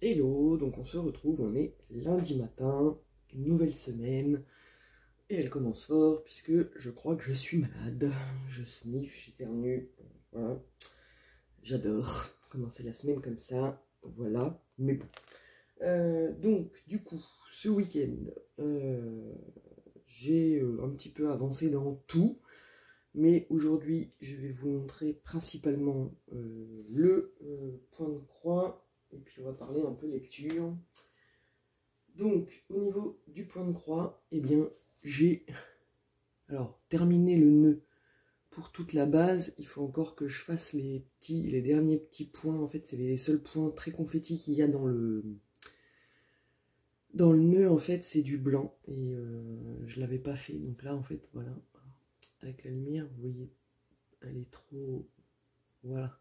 Hello, donc on se retrouve, on est lundi matin, nouvelle semaine, et elle commence fort puisque je crois que je suis malade, je sniffe, j'éternue, voilà, j'adore commencer la semaine comme ça, voilà, mais bon. Donc du coup, ce week-end, j'ai un petit peu avancé dans tout, mais aujourd'hui je vais vous montrer principalement le point de croix. Et puis on va parler un peu lecture. Donc au niveau du point de croix, eh bien j'ai terminé le nœud pour toute la base. Il faut encore que je fasse les derniers petits points. En fait c'est les seuls points très confettis qu'il y a dans le nœud. En fait c'est du blanc et je l'avais pas fait. Donc là en fait voilà, avec la lumière vous voyez elle est trop voilà.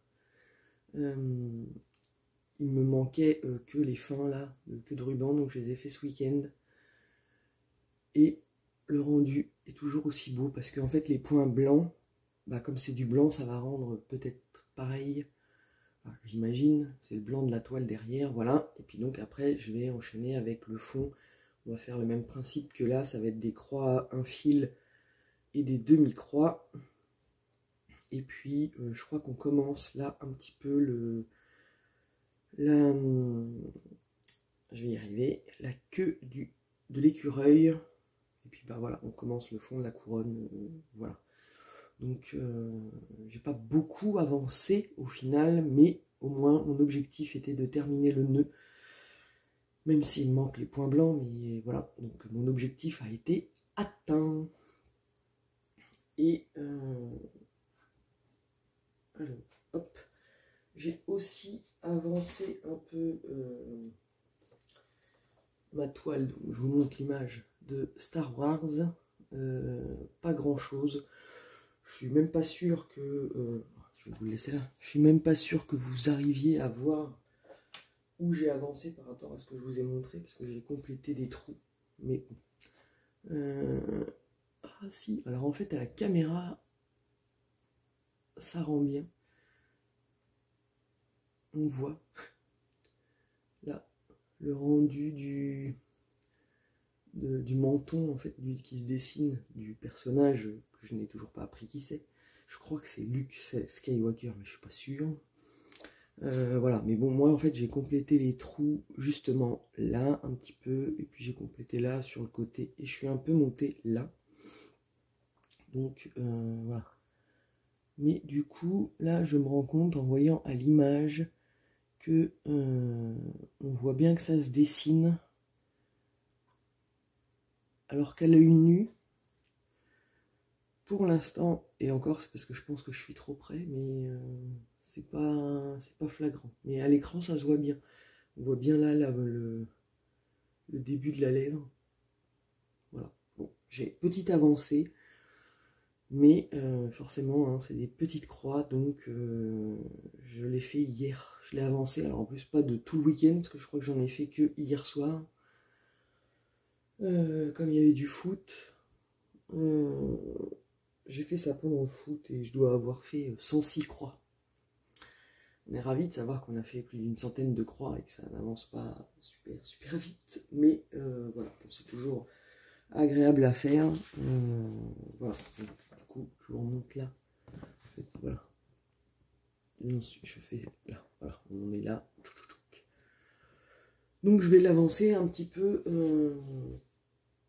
Il me manquait que les fins là, que de ruban, donc je les ai fait ce week-end. Et le rendu est toujours aussi beau parce qu'en fait les points blancs, bah, comme c'est du blanc, ça va rendre peut-être pareil. Enfin, j'imagine, c'est le blanc de la toile derrière, voilà. Et puis donc après je vais enchaîner avec le fond. On va faire le même principe que là, ça va être des croix, un fil et des demi-croix. Et puis je crois qu'on commence là un petit peu le... la, je vais y arriver, la queue de l'écureuil, et puis bah voilà, on commence le fond, la couronne, voilà. Donc j'ai pas beaucoup avancé au final, mais au moins mon objectif était de terminer le nœud, même s'il manque les points blancs, mais voilà, donc mon objectif a été atteint. Et alors, hop. J'ai aussi avancé un peu ma toile, donc je vous montre l'image de Star Wars, pas grand chose, je suis même pas sûr que, je vais vous le laisser là, je suis même pas sûr que vous arriviez à voir où j'ai avancé par rapport à ce que je vous ai montré, parce que j'ai complété des trous, mais bon, ah si, alors en fait à la caméra, ça rend bien. On voit là le rendu du menton en fait qui se dessine du personnage que je n'ai toujours pas appris qui c'est. Je crois que c'est Luke Skywalker mais je suis pas sûr. Voilà, mais bon moi en fait j'ai complété les trous justement là un petit peu et puis j'ai complété là sur le côté et je suis un peu monté là. Donc voilà. Mais du coup là je me rends compte en voyant à l'image que, on voit bien que ça se dessine alors qu'à l'œil nu pour l'instant, et encore c'est parce que je pense que je suis trop près, mais c'est pas flagrant, mais à l'écran ça se voit bien, on voit bien là, le début de la lèvre, voilà. Bon, j'ai petite avancée mais forcément hein, c'est des petites croix, donc je l'ai fait hier, je l'ai avancé, alors en plus pas de tout le week-end parce que je crois que j'en ai fait que hier soir, comme il y avait du foot, j'ai fait ça pendant le foot et je dois avoir fait 106 croix. On est ravis de savoir qu'on a fait plus d'une centaine de croix et que ça n'avance pas super vite, mais voilà, c'est toujours agréable à faire, voilà. Je vous remonte là, en fait, voilà. Je fais là, voilà, on est là. Donc je vais l'avancer un petit peu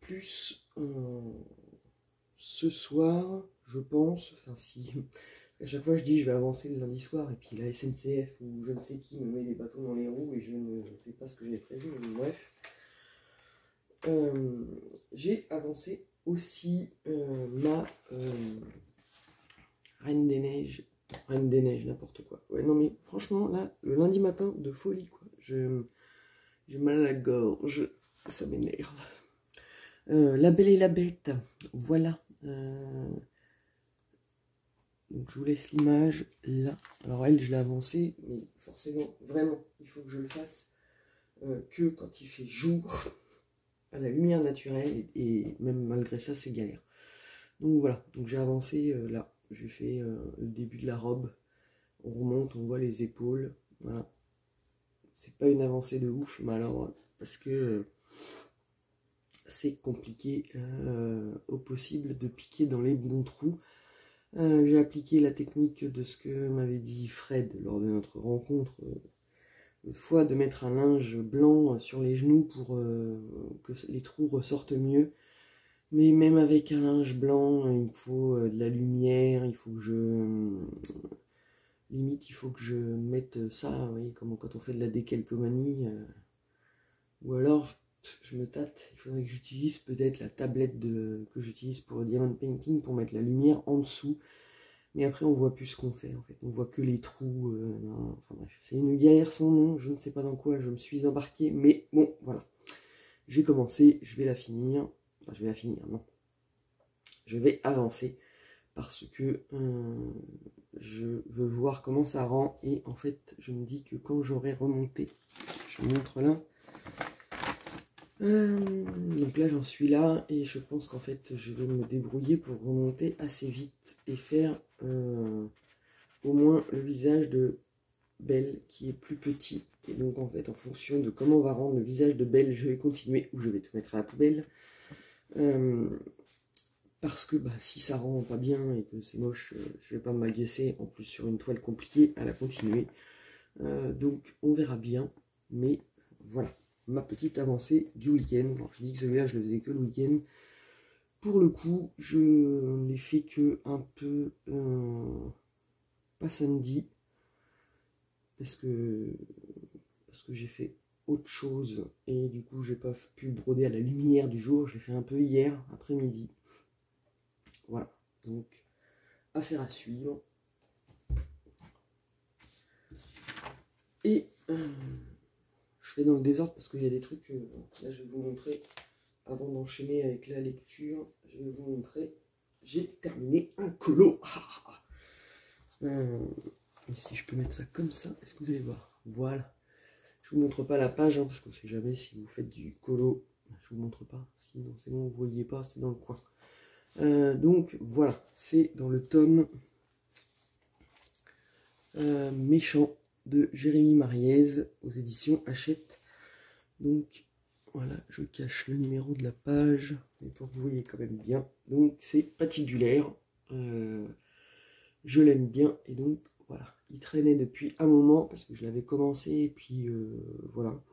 plus ce soir, je pense. Enfin si, à chaque fois je dis je vais avancer le lundi soir et puis la SNCF ou je ne sais qui me met des bâtons dans les roues et je ne fais pas ce que j'ai prévu. Mais bref, j'ai avancé aussi ma reine des neiges, n'importe quoi. Ouais, non mais franchement là le lundi matin de folie quoi, j'ai mal à la gorge, ça m'énerve. La Belle et la Bête, voilà. Donc je vous laisse l'image là. Alors elle je l'ai avancée, mais forcément vraiment il faut que je le fasse que quand il fait jour. À la lumière naturelle, et même malgré ça c'est galère, donc voilà, donc j'ai avancé là, j'ai fait le début de la robe, on remonte, on voit les épaules, voilà, c'est pas une avancée de ouf, mais alors, parce que c'est compliqué au possible de piquer dans les bons trous. J'ai appliqué la technique de ce que m'avait dit Fred lors de notre rencontre, une fois de mettre un linge blanc sur les genoux pour que les trous ressortent mieux. Mais même avec un linge blanc, il me faut de la lumière, il faut que je... Limite, il faut que je mette ça, vous voyez, comme quand on fait de la décalcomanie. Ou alors, je me tâte, il faudrait que j'utilise peut-être la tablette que j'utilise pour Diamond Painting pour mettre la lumière en dessous. Mais après, on voit plus ce qu'on fait, en fait. On voit que les trous. Enfin bref, c'est une galère sans nom, je ne sais pas dans quoi je me suis embarqué, mais bon, voilà. J'ai commencé, je vais la finir. Enfin, je vais la finir, non. Je vais avancer parce que je veux voir comment ça rend. Et en fait, je me dis que quand j'aurai remonté, je vous montre là. Donc là, j'en suis là et je pense qu'en fait, je vais me débrouiller pour remonter assez vite et faire au moins le visage de Belle qui est plus petit. Et donc, en fait, en fonction de comment on va rendre le visage de Belle, je vais continuer ou je vais tout mettre à la poubelle. Parce que bah, si ça rend pas bien et que c'est moche, je vais pas m'agacer en plus sur une toile compliquée à la continuer. Donc on verra bien, mais voilà, ma petite avancée du week-end. Alors, je dis que celui-là je le faisais que le week-end. Pour le coup, je l'ai fait que un peu pas samedi. Parce que j'ai fait autre chose et du coup j'ai pas pu broder à la lumière du jour. Je l'ai fait un peu hier après-midi, voilà, donc affaire à suivre. Et je fais dans le désordre parce qu'il y a des trucs là je vais vous montrer avant d'enchaîner avec la lecture. Je vais vous montrer, j'ai terminé un colo. Si je peux mettre ça comme ça, est-ce que vous allez voir? Voilà. Je vous montre pas la page, hein, parce qu'on sait jamais si vous faites du colo. Je vous montre pas, sinon c'est bon, vous voyez pas, c'est dans le coin. Donc voilà, c'est dans le tome Méchant de Jérémie Mariès aux éditions Hachette. Donc voilà, je cache le numéro de la page, mais pour que vous voyez quand même bien. Donc c'est patibulaire, je l'aime bien, et donc voilà. Il traînait depuis un moment, parce que je l'avais commencé, et puis voilà.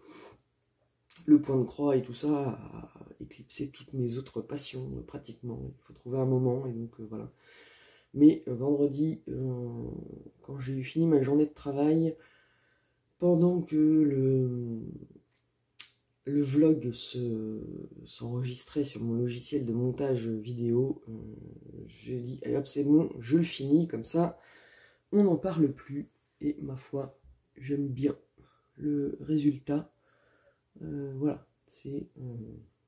Le point de croix et tout ça a éclipsé toutes mes autres passions, pratiquement. Il faut trouver un moment, et donc voilà. Mais vendredi, quand j'ai eu fini ma journée de travail, pendant que le vlog s'enregistrait sur mon logiciel de montage vidéo, j'ai dit, allez hop, c'est bon, je le finis, comme ça, on n'en parle plus, et ma foi, j'aime bien le résultat. Voilà, c'est...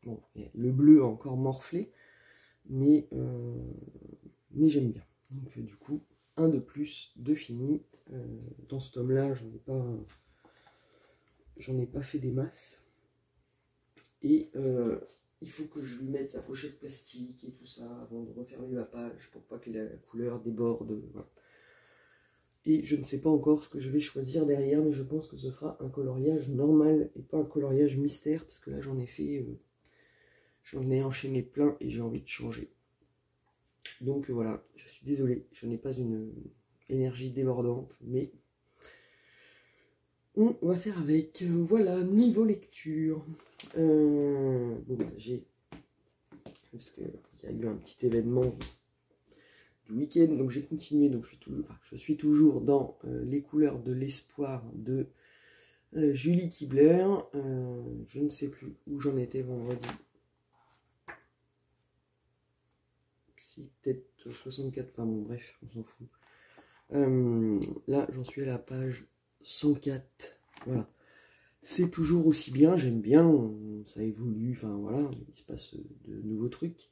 bon, le bleu a encore morflé, mais j'aime bien. Donc du coup, un de plus, de fini. Dans ce tome-là, j'en ai pas fait des masses. Et il faut que je lui mette sa pochette plastique et tout ça, avant de refermer ma page, pour pas que la couleur déborde, voilà. Et je ne sais pas encore ce que je vais choisir derrière, mais je pense que ce sera un coloriage normal et pas un coloriage mystère, parce que là j'en ai fait, j'en ai enchaîné plein et j'ai envie de changer. Donc voilà, je suis désolé, je n'ai pas une énergie débordante, mais on va faire avec. Voilà, niveau lecture. Bon, bah, parce qu'il y a eu un petit événement week-end, donc j'ai continué, donc je suis toujours dans Les couleurs de l'espoir de Julie Kibler. Je ne sais plus où j'en étais vendredi, si peut-être 64, enfin bon bref, on s'en fout. Là j'en suis à la page 104, voilà, c'est toujours aussi bien, j'aime bien, ça évolue, enfin voilà, il se passe de nouveaux trucs.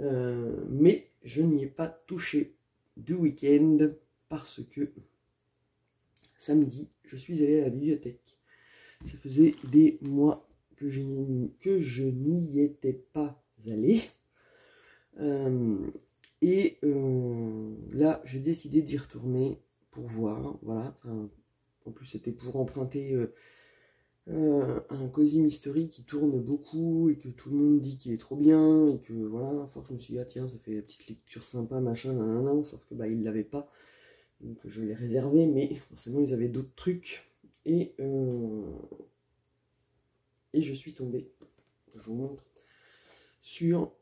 Mais je n'y ai pas touché du week-end parce que samedi, je suis allé à la bibliothèque. Ça faisait des mois que je n'y étais pas allé. Là, j'ai décidé d'y retourner pour voir. Voilà. En plus, c'était pour emprunter un cosy mystery qui tourne beaucoup et que tout le monde dit qu'il est trop bien et que voilà, fort, je me suis dit ah tiens, ça fait la petite lecture sympa machin nanana, sauf que bah ils l'avaient pas, donc je l'ai réservé, mais forcément ils avaient d'autres trucs et je suis tombée, je vous montre, sur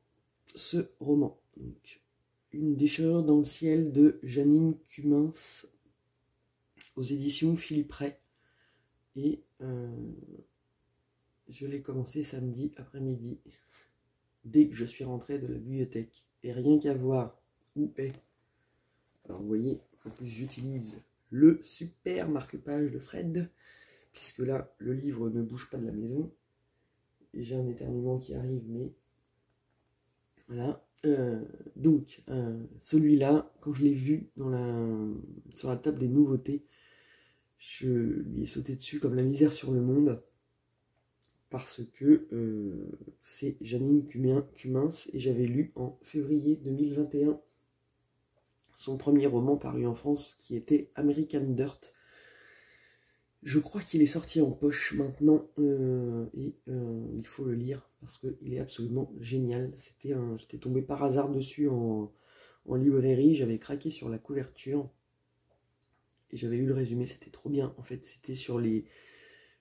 ce roman, donc Une déchirure dans le ciel de Jeanine Cummins aux éditions Philippe Rey. Et je l'ai commencé samedi après-midi, dès que je suis rentrée de la bibliothèque. Et rien qu'à voir où est. Alors vous voyez, en plus j'utilise le super marque-page de Fred, puisque là, le livre ne bouge pas de la maison. J'ai un éternuement qui arrive, mais voilà. Celui-là, quand je l'ai vu dans sur la table des nouveautés, je lui ai sauté dessus comme la misère sur le monde, parce que c'est Jeanine Cummins, et j'avais lu en février 2021 son premier roman paru en France, qui était American Dirt. Je crois qu'il est sorti en poche maintenant, il faut le lire, parce qu'il est absolument génial. J'étais tombé par hasard dessus en librairie, j'avais craqué sur la couverture, et j'avais lu le résumé, c'était trop bien. En fait, c'était sur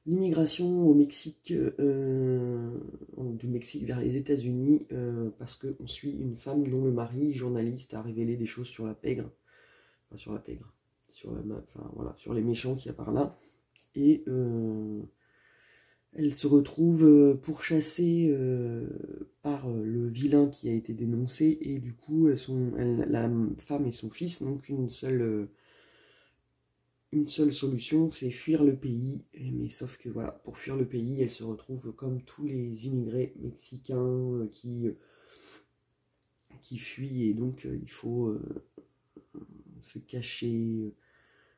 l'immigration au Mexique, du Mexique vers les États-Unis, parce qu'on suit une femme dont le mari, journaliste, a révélé des choses sur la pègre, enfin sur la pègre, sur les méchants qu'il y a par là, et elle se retrouve pourchassée par le vilain qui a été dénoncé, et du coup, la femme et son fils n'ont qu'une seule... Une seule solution, c'est fuir le pays, mais sauf que voilà, pour fuir le pays, elle se retrouve comme tous les immigrés mexicains qui fuient, et donc il faut se cacher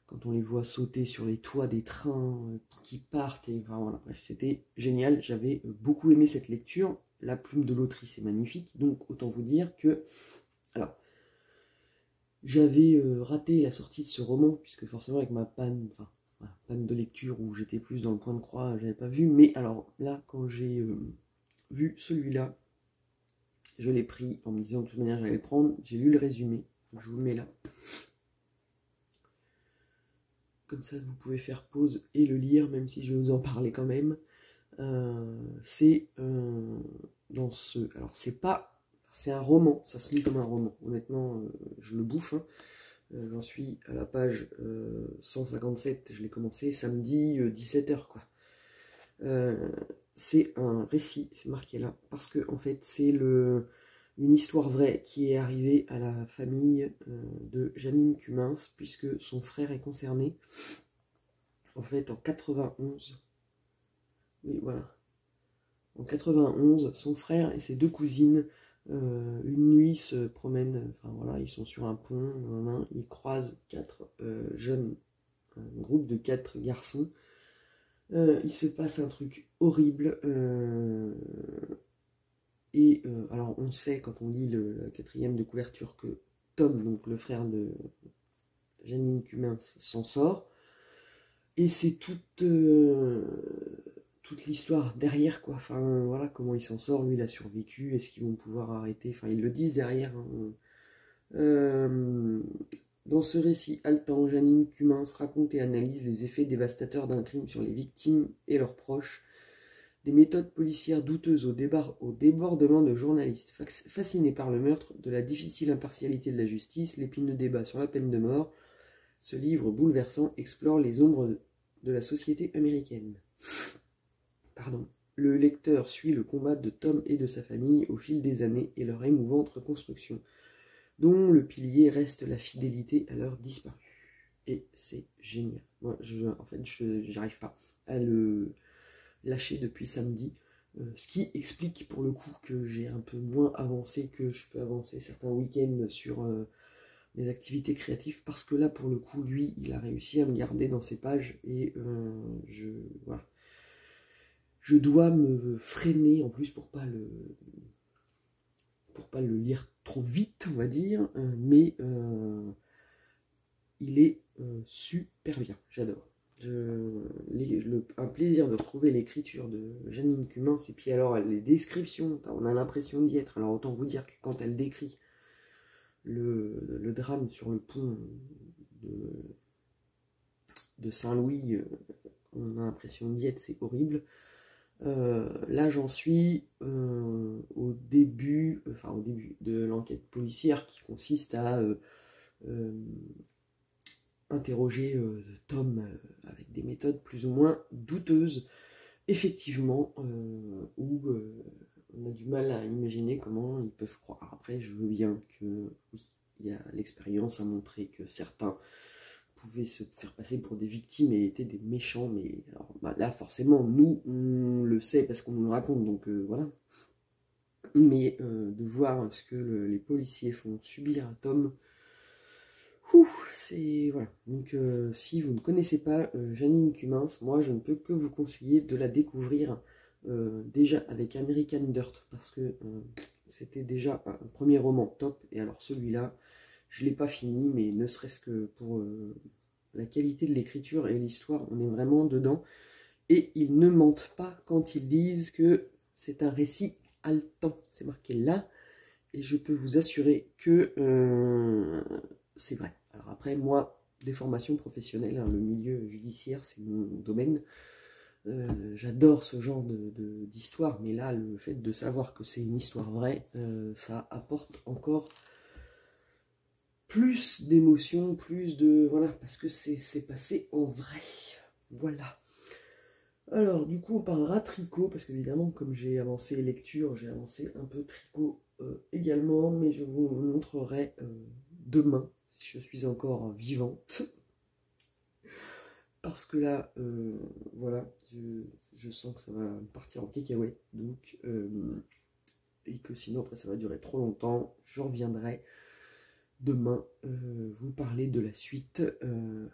quand on les voit sauter sur les toits des trains qui partent, et enfin, voilà, bref, c'était génial, j'avais beaucoup aimé cette lecture, la plume de l'autrice est magnifique, donc autant vous dire que, alors, j'avais raté la sortie de ce roman, puisque forcément avec ma panne de lecture où j'étais plus dans le point de croix, j'avais pas vu. Mais alors là, quand j'ai vu celui-là, je l'ai pris en me disant de toute manière j'allais le prendre. J'ai lu le résumé, je vous le mets là. Comme ça vous pouvez faire pause et le lire, même si je vais vous en parler quand même. Alors c'est pas... C'est un roman, ça se lit comme un roman. Honnêtement, je le bouffe. Hein. J'en suis à la page 157, je l'ai commencé samedi 17h. C'est un récit, c'est marqué là, parce que en fait, c'est une histoire vraie qui est arrivée à la famille de Jeanine Cummins, puisque son frère est concerné. En fait, en 91, oui, voilà. En 91, son frère et ses deux cousines... une nuit se promènent, enfin voilà, ils sont sur un pont, ils croisent un groupe de 4 garçons, il se passe un truc horrible, alors on sait quand on lit le quatrième de couverture que Tom, donc le frère de Jeanine Cummins, s'en sort, et c'est toute l'histoire derrière, quoi. Enfin, voilà, comment il s'en sort, lui, il a survécu, est-ce qu'ils vont pouvoir arrêter, enfin, ils le disent derrière. Hein. Dans ce récit haletant, Jeanine Cummins raconte et analyse les effets dévastateurs d'un crime sur les victimes et leurs proches, des méthodes policières douteuses au débordement de journalistes, fascinés par le meurtre, de la difficile impartialité de la justice, l'épineux débat sur la peine de mort. Ce livre bouleversant explore les ombres de la société américaine. Le lecteur suit le combat de Tom et de sa famille au fil des années et leur émouvante reconstruction, dont le pilier reste la fidélité à leur disparu. Et c'est génial. Moi, je n'arrive pas à le lâcher depuis samedi, ce qui explique pour le coup que j'ai un peu moins avancé, que je peux avancer certains week-ends sur les activités créatives, parce que là, pour le coup, lui, il a réussi à me garder dans ses pages, et voilà. Je dois me freiner en plus pour pas le lire trop vite, on va dire, mais il est super bien, j'adore. un plaisir de retrouver l'écriture de Jeanine Cummins, et puis alors les descriptions, on a l'impression d'y être. Alors autant vous dire que quand elle décrit le drame sur le pont de Saint-Louis, on a l'impression d'y être, c'est horrible. Là j'en suis au début de l'enquête policière qui consiste à interroger Tom avec des méthodes plus ou moins douteuses, effectivement, où on a du mal à imaginer comment ils peuvent croire. Après, je veux bien que oui, l'expérience a montré que certains pouvaient se faire passer pour des victimes et étaient des méchants, mais alors, bah, là forcément nous on le sait parce qu'on nous le raconte, donc voilà. Mais de voir ce que les policiers font subir à Tom, c'est voilà. Donc si vous ne connaissez pas Jeanine Cummins, moi je ne peux que vous conseiller de la découvrir déjà avec American Dirt, parce que c'était déjà un premier roman top, et alors celui-là je ne l'ai pas fini, mais ne serait-ce que pour la qualité de l'écriture et l'histoire, on est vraiment dedans, et ils ne mentent pas quand ils disent que c'est un récit haletant, c'est marqué là, et je peux vous assurer que c'est vrai. Alors après, moi, des formations professionnelles, hein, le milieu judiciaire, c'est mon domaine. J'adore ce genre d'histoire, mais là, le fait de savoir que c'est une histoire vraie, ça apporte encore plus d'émotion, plus de... Voilà, parce que c'est passé en vrai. Voilà. Alors, du coup, on parlera tricot, parce qu'évidemment, comme j'ai avancé lecture, j'ai avancé un peu tricot également, mais je vous montrerai demain, si je suis encore vivante, parce que là, voilà, je sens que ça va partir en cacahuète, donc, et que sinon après ça va durer trop longtemps. Je reviendrai demain vous parler de la suite, de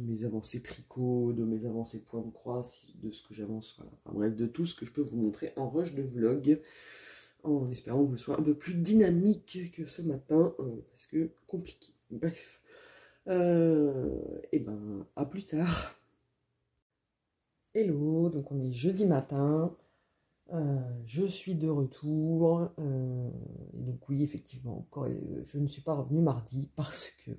mes avancées tricot, de mes avancées point de croix, de ce que j'avance, voilà, enfin, bref, de tout ce que je peux vous montrer en rush de vlog, en espérant que je sois un peu plus dynamique que ce matin, parce que compliqué. Bref, et ben à plus tard. Hello, donc on est jeudi matin, je suis de retour, et donc oui, effectivement, je ne suis pas revenue mardi parce que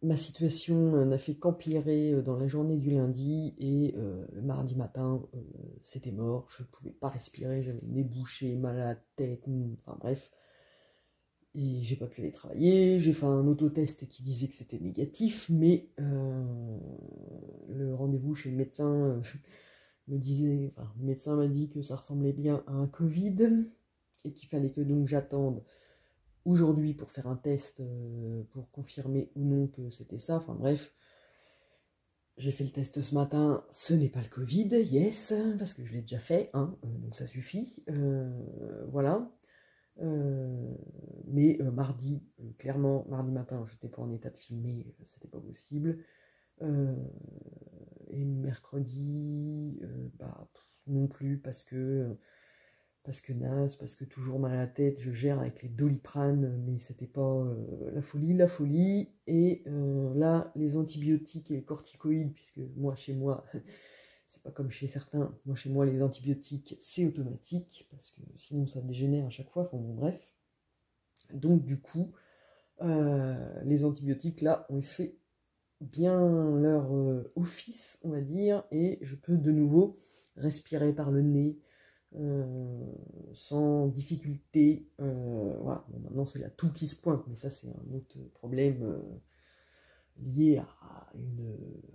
ma situation n'a fait qu'empirer dans la journée du lundi, et le mardi matin, c'était mort, je ne pouvais pas respirer, j'avais le nez bouché, mal à la tête, enfin bref. Et j'ai pas pu aller travailler, j'ai fait un autotest qui disait que c'était négatif, mais le rendez-vous chez le médecin me disait, enfin le médecin m'a dit que ça ressemblait bien à un Covid, et qu'il fallait que donc j'attende aujourd'hui pour faire un test, pour confirmer ou non que c'était ça, enfin bref. J'ai fait le test ce matin, ce n'est pas le Covid, yes, parce que je l'ai déjà fait, hein, donc ça suffit, voilà. Mais mardi, clairement, mardi matin, je n'étais pas en état de filmer, c'était pas possible. Et mercredi, bah, non plus, parce que... naze, parce que toujours mal à la tête, je gère avec les doliprane, mais c'était pas la folie, et là, les antibiotiques et les corticoïdes, puisque moi, chez moi, c'est pas comme chez certains, moi, chez moi, les antibiotiques, c'est automatique, parce que sinon, ça dégénère à chaque fois, enfin bon, bref. Donc, du coup, les antibiotiques, là, ont fait bien leur office, on va dire, et je peux de nouveau respirer par le nez, sans difficulté, voilà. Bon, maintenant c'est la toux qui se pointe, mais ça c'est un autre problème lié à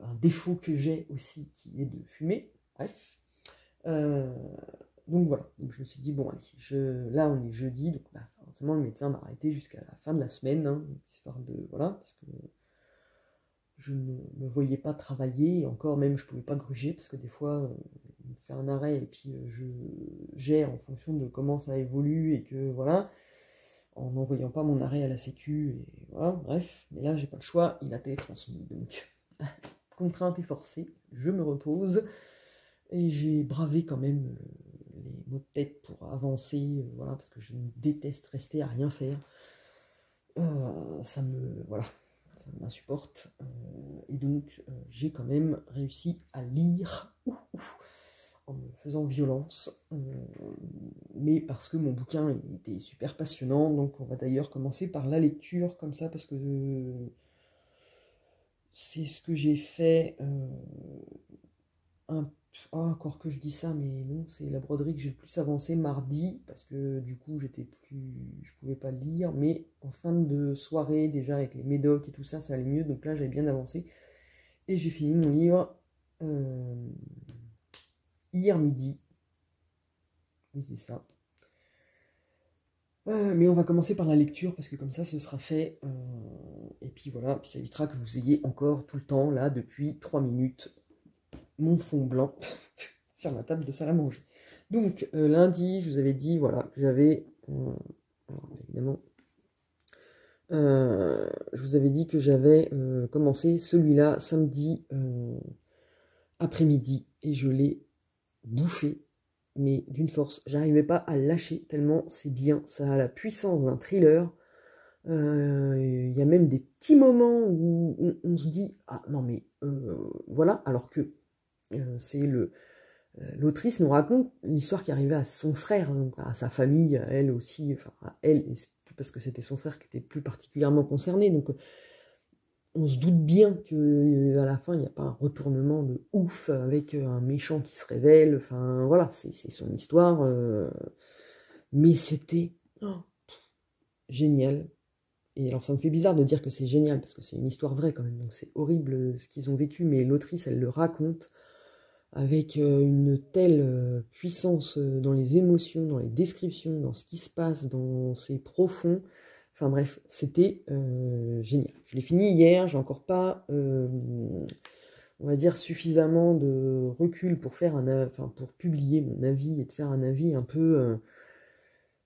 un défaut que j'ai aussi, qui est de fumer, bref. Donc voilà, donc je me suis dit bon allez, là on est jeudi, donc bah, forcément le médecin m'a arrêté jusqu'à la fin de la semaine, hein, histoire de, voilà, parce que je ne me voyais pas travailler, et encore même je pouvais pas gruger, parce que des fois... me faire un arrêt, et puis je gère en fonction de comment ça évolue, et que voilà, en n'envoyant pas mon arrêt à la sécu, et voilà, bref, mais là j'ai pas le choix, il a télétransmis, donc contrainte et forcée, je me repose, et j'ai bravé quand même les maux de tête pour avancer, voilà, parce que je déteste rester à rien faire, ça me, voilà, ça m'insupporte. Et donc, j'ai quand même réussi à lire en me faisant violence. Mais parce que mon bouquin était super passionnant. Donc, on va d'ailleurs commencer par la lecture, comme ça, parce que c'est ce que j'ai fait. Encore que je dis ça, mais non, c'est la broderie que j'ai le plus avancée mardi, parce que du coup je pouvais pas lire, mais en fin de soirée déjà avec les médocs et tout ça, ça allait mieux, donc là j'avais bien avancé, et j'ai fini mon livre hier midi, oui c'est ça. Mais on va commencer par la lecture, parce que comme ça ce sera fait, et puis voilà, puis ça évitera que vous ayez encore tout le temps, là depuis 3 minutes, mon fond blanc sur ma table de salle à manger. Donc lundi, je vous avais dit, voilà, j'avais évidemment, je vous avais dit que j'avais commencé celui-là samedi après-midi et je l'ai bouffé, mais d'une force, j'arrivais pas à lâcher tellement c'est bien, ça a la puissance d'un thriller. Il y a même des petits moments où on se dit ah non mais voilà, alors que c'est l'autrice nous raconte l'histoire qui arrivait à son frère, à sa famille, à elle aussi, enfin à elle, parce que c'était son frère qui était plus particulièrement concerné, donc on se doute bien que à la fin il n'y a pas un retournement de ouf avec un méchant qui se révèle, enfin voilà, c'est son histoire, mais c'était génial. Et alors ça me fait bizarre de dire que c'est génial, parce que c'est une histoire vraie quand même, donc c'est horrible ce qu'ils ont vécu, mais l'autrice elle le raconte avec une telle puissance dans les émotions, dans les descriptions, dans ce qui se passe, dans ses profonds, enfin bref, c'était génial. Je l'ai fini hier, j'ai encore pas, on va dire, suffisamment de recul pour faire pour publier mon avis et de faire un avis un peu...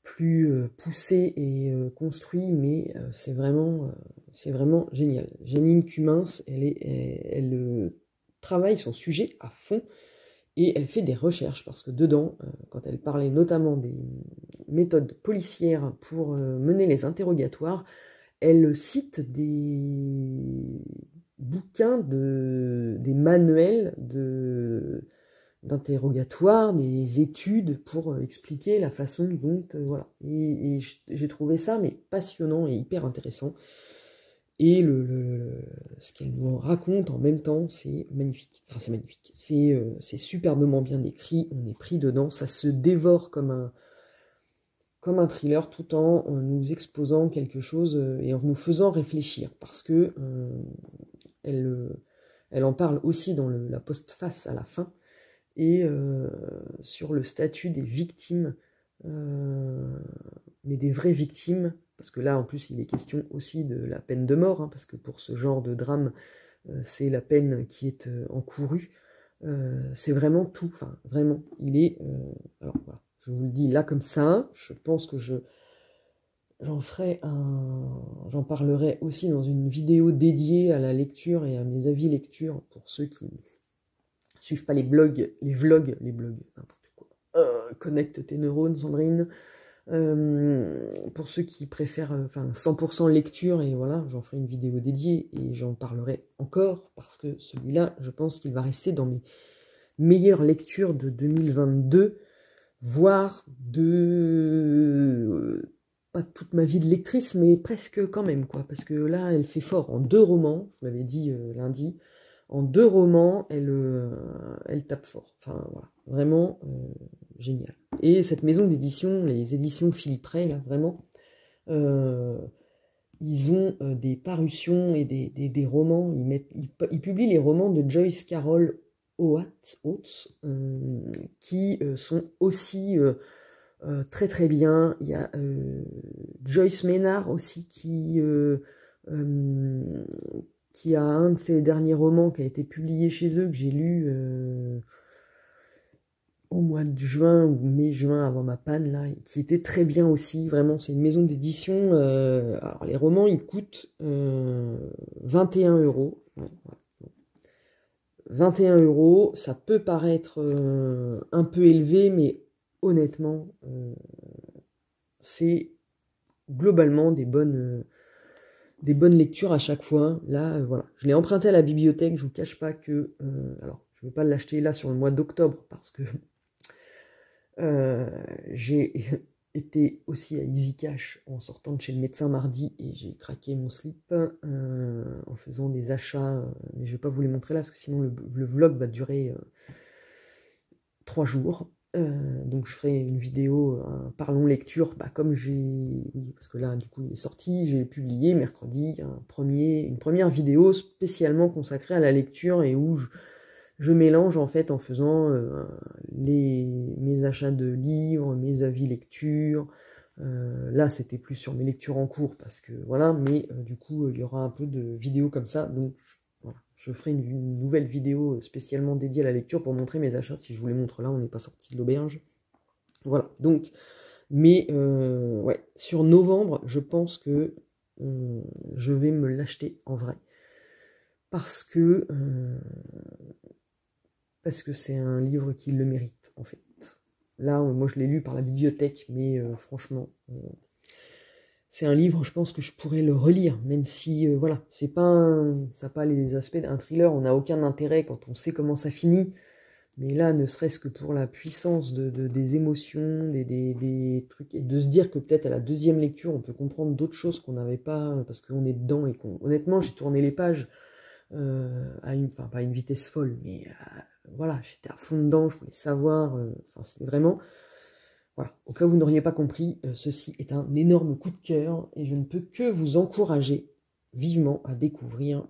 plus poussé et construit, mais c'est vraiment génial. Jeanine Cummins, elle travaille son sujet à fond et elle fait des recherches, parce que dedans, quand elle parlait notamment des méthodes policières pour mener les interrogatoires, elle cite des bouquins, des manuels d'interrogatoire, des études pour expliquer la façon dont, voilà, et j'ai trouvé ça mais passionnant et hyper intéressant, et ce qu'elle nous raconte en même temps, c'est magnifique, enfin c'est magnifique, c'est superbement bien écrit, on est pris dedans, ça se dévore comme un thriller, tout en nous exposant quelque chose et en nous faisant réfléchir, parce que elle en parle aussi dans la postface à la fin, et sur le statut des victimes, mais des vraies victimes, parce que là en plus il est question aussi de la peine de mort, hein, parce que pour ce genre de drame, c'est la peine qui est encourue, c'est vraiment tout, enfin vraiment, il est... alors voilà, je vous le dis là comme ça, je pense que j'en parlerai aussi dans une vidéo dédiée à la lecture et à mes avis lecture, pour ceux qui... suivent pas les blogs, les vlogs, n'importe quoi. Connect tes neurones, Sandrine. Pour ceux qui préfèrent 100% lecture, et voilà, j'en ferai une vidéo dédiée et j'en parlerai encore, parce que celui-là, je pense qu'il va rester dans mes meilleures lectures de 2022, voire de... pas toute ma vie de lectrice, mais presque quand même, quoi. Parce que là, elle fait fort en 2 romans, je vous l'avais dit lundi. En 2 romans, elle tape fort. Enfin, voilà, vraiment génial. Et cette maison d'édition, les éditions Philippe Rey, là, vraiment, ils ont des parutions et des romans. Ils publient les romans de Joyce Carol Oates, qui sont aussi très très bien. Il y a Joyce Ménard aussi qui a un de ses derniers romans qui a été publié chez eux, que j'ai lu au mois de juin ou mai-juin avant ma panne, là, qui était très bien aussi, vraiment, c'est une maison d'édition. Alors les romans, ils coûtent 21 €. Ouais, ouais. 21 €, ça peut paraître un peu élevé, mais honnêtement, c'est globalement des bonnes... des bonnes lectures à chaque fois. Là, voilà, je l'ai emprunté à la bibliothèque. Je vous cache pas que, alors, je ne vais pas l'acheter là sur le mois d'octobre parce que j'ai été aussi à Easy Cash en sortant de chez le médecin mardi et j'ai craqué mon slip en faisant des achats. Mais je ne vais pas vous les montrer là parce que sinon le vlog va durer 3 jours. Donc je ferai une vidéo parlons lecture, bah comme j'ai, parce que là du coup il est sorti, j'ai publié mercredi une première vidéo spécialement consacrée à la lecture et où je mélange en fait en faisant mes achats de livres, mes avis lecture, là c'était plus sur mes lectures en cours parce que voilà, mais du coup il y aura un peu de vidéos comme ça, donc je ferai une nouvelle vidéo spécialement dédiée à la lecture pour montrer mes achats. Si je vous les montre là, on n'est pas sorti de l'auberge. Voilà, donc, mais ouais, sur novembre, je pense que je vais me l'acheter en vrai. Parce que c'est un livre qui le mérite, en fait. Là, moi, je l'ai lu par la bibliothèque, mais franchement... c'est un livre, je pense que je pourrais le relire, même si, voilà, c'est pas ça n'a pas les aspects d'un thriller, on n'a aucun intérêt quand on sait comment ça finit, mais là, ne serait-ce que pour la puissance des émotions, des trucs, et de se dire que peut-être à la deuxième lecture, on peut comprendre d'autres choses qu'on n'avait pas, parce qu'on est dedans, et honnêtement, j'ai tourné les pages pas à une vitesse folle, mais voilà, j'étais à fond dedans, je voulais savoir, c'est vraiment... Voilà, au cas où vous n'auriez pas compris, ceci est un énorme coup de cœur et je ne peux que vous encourager vivement à découvrir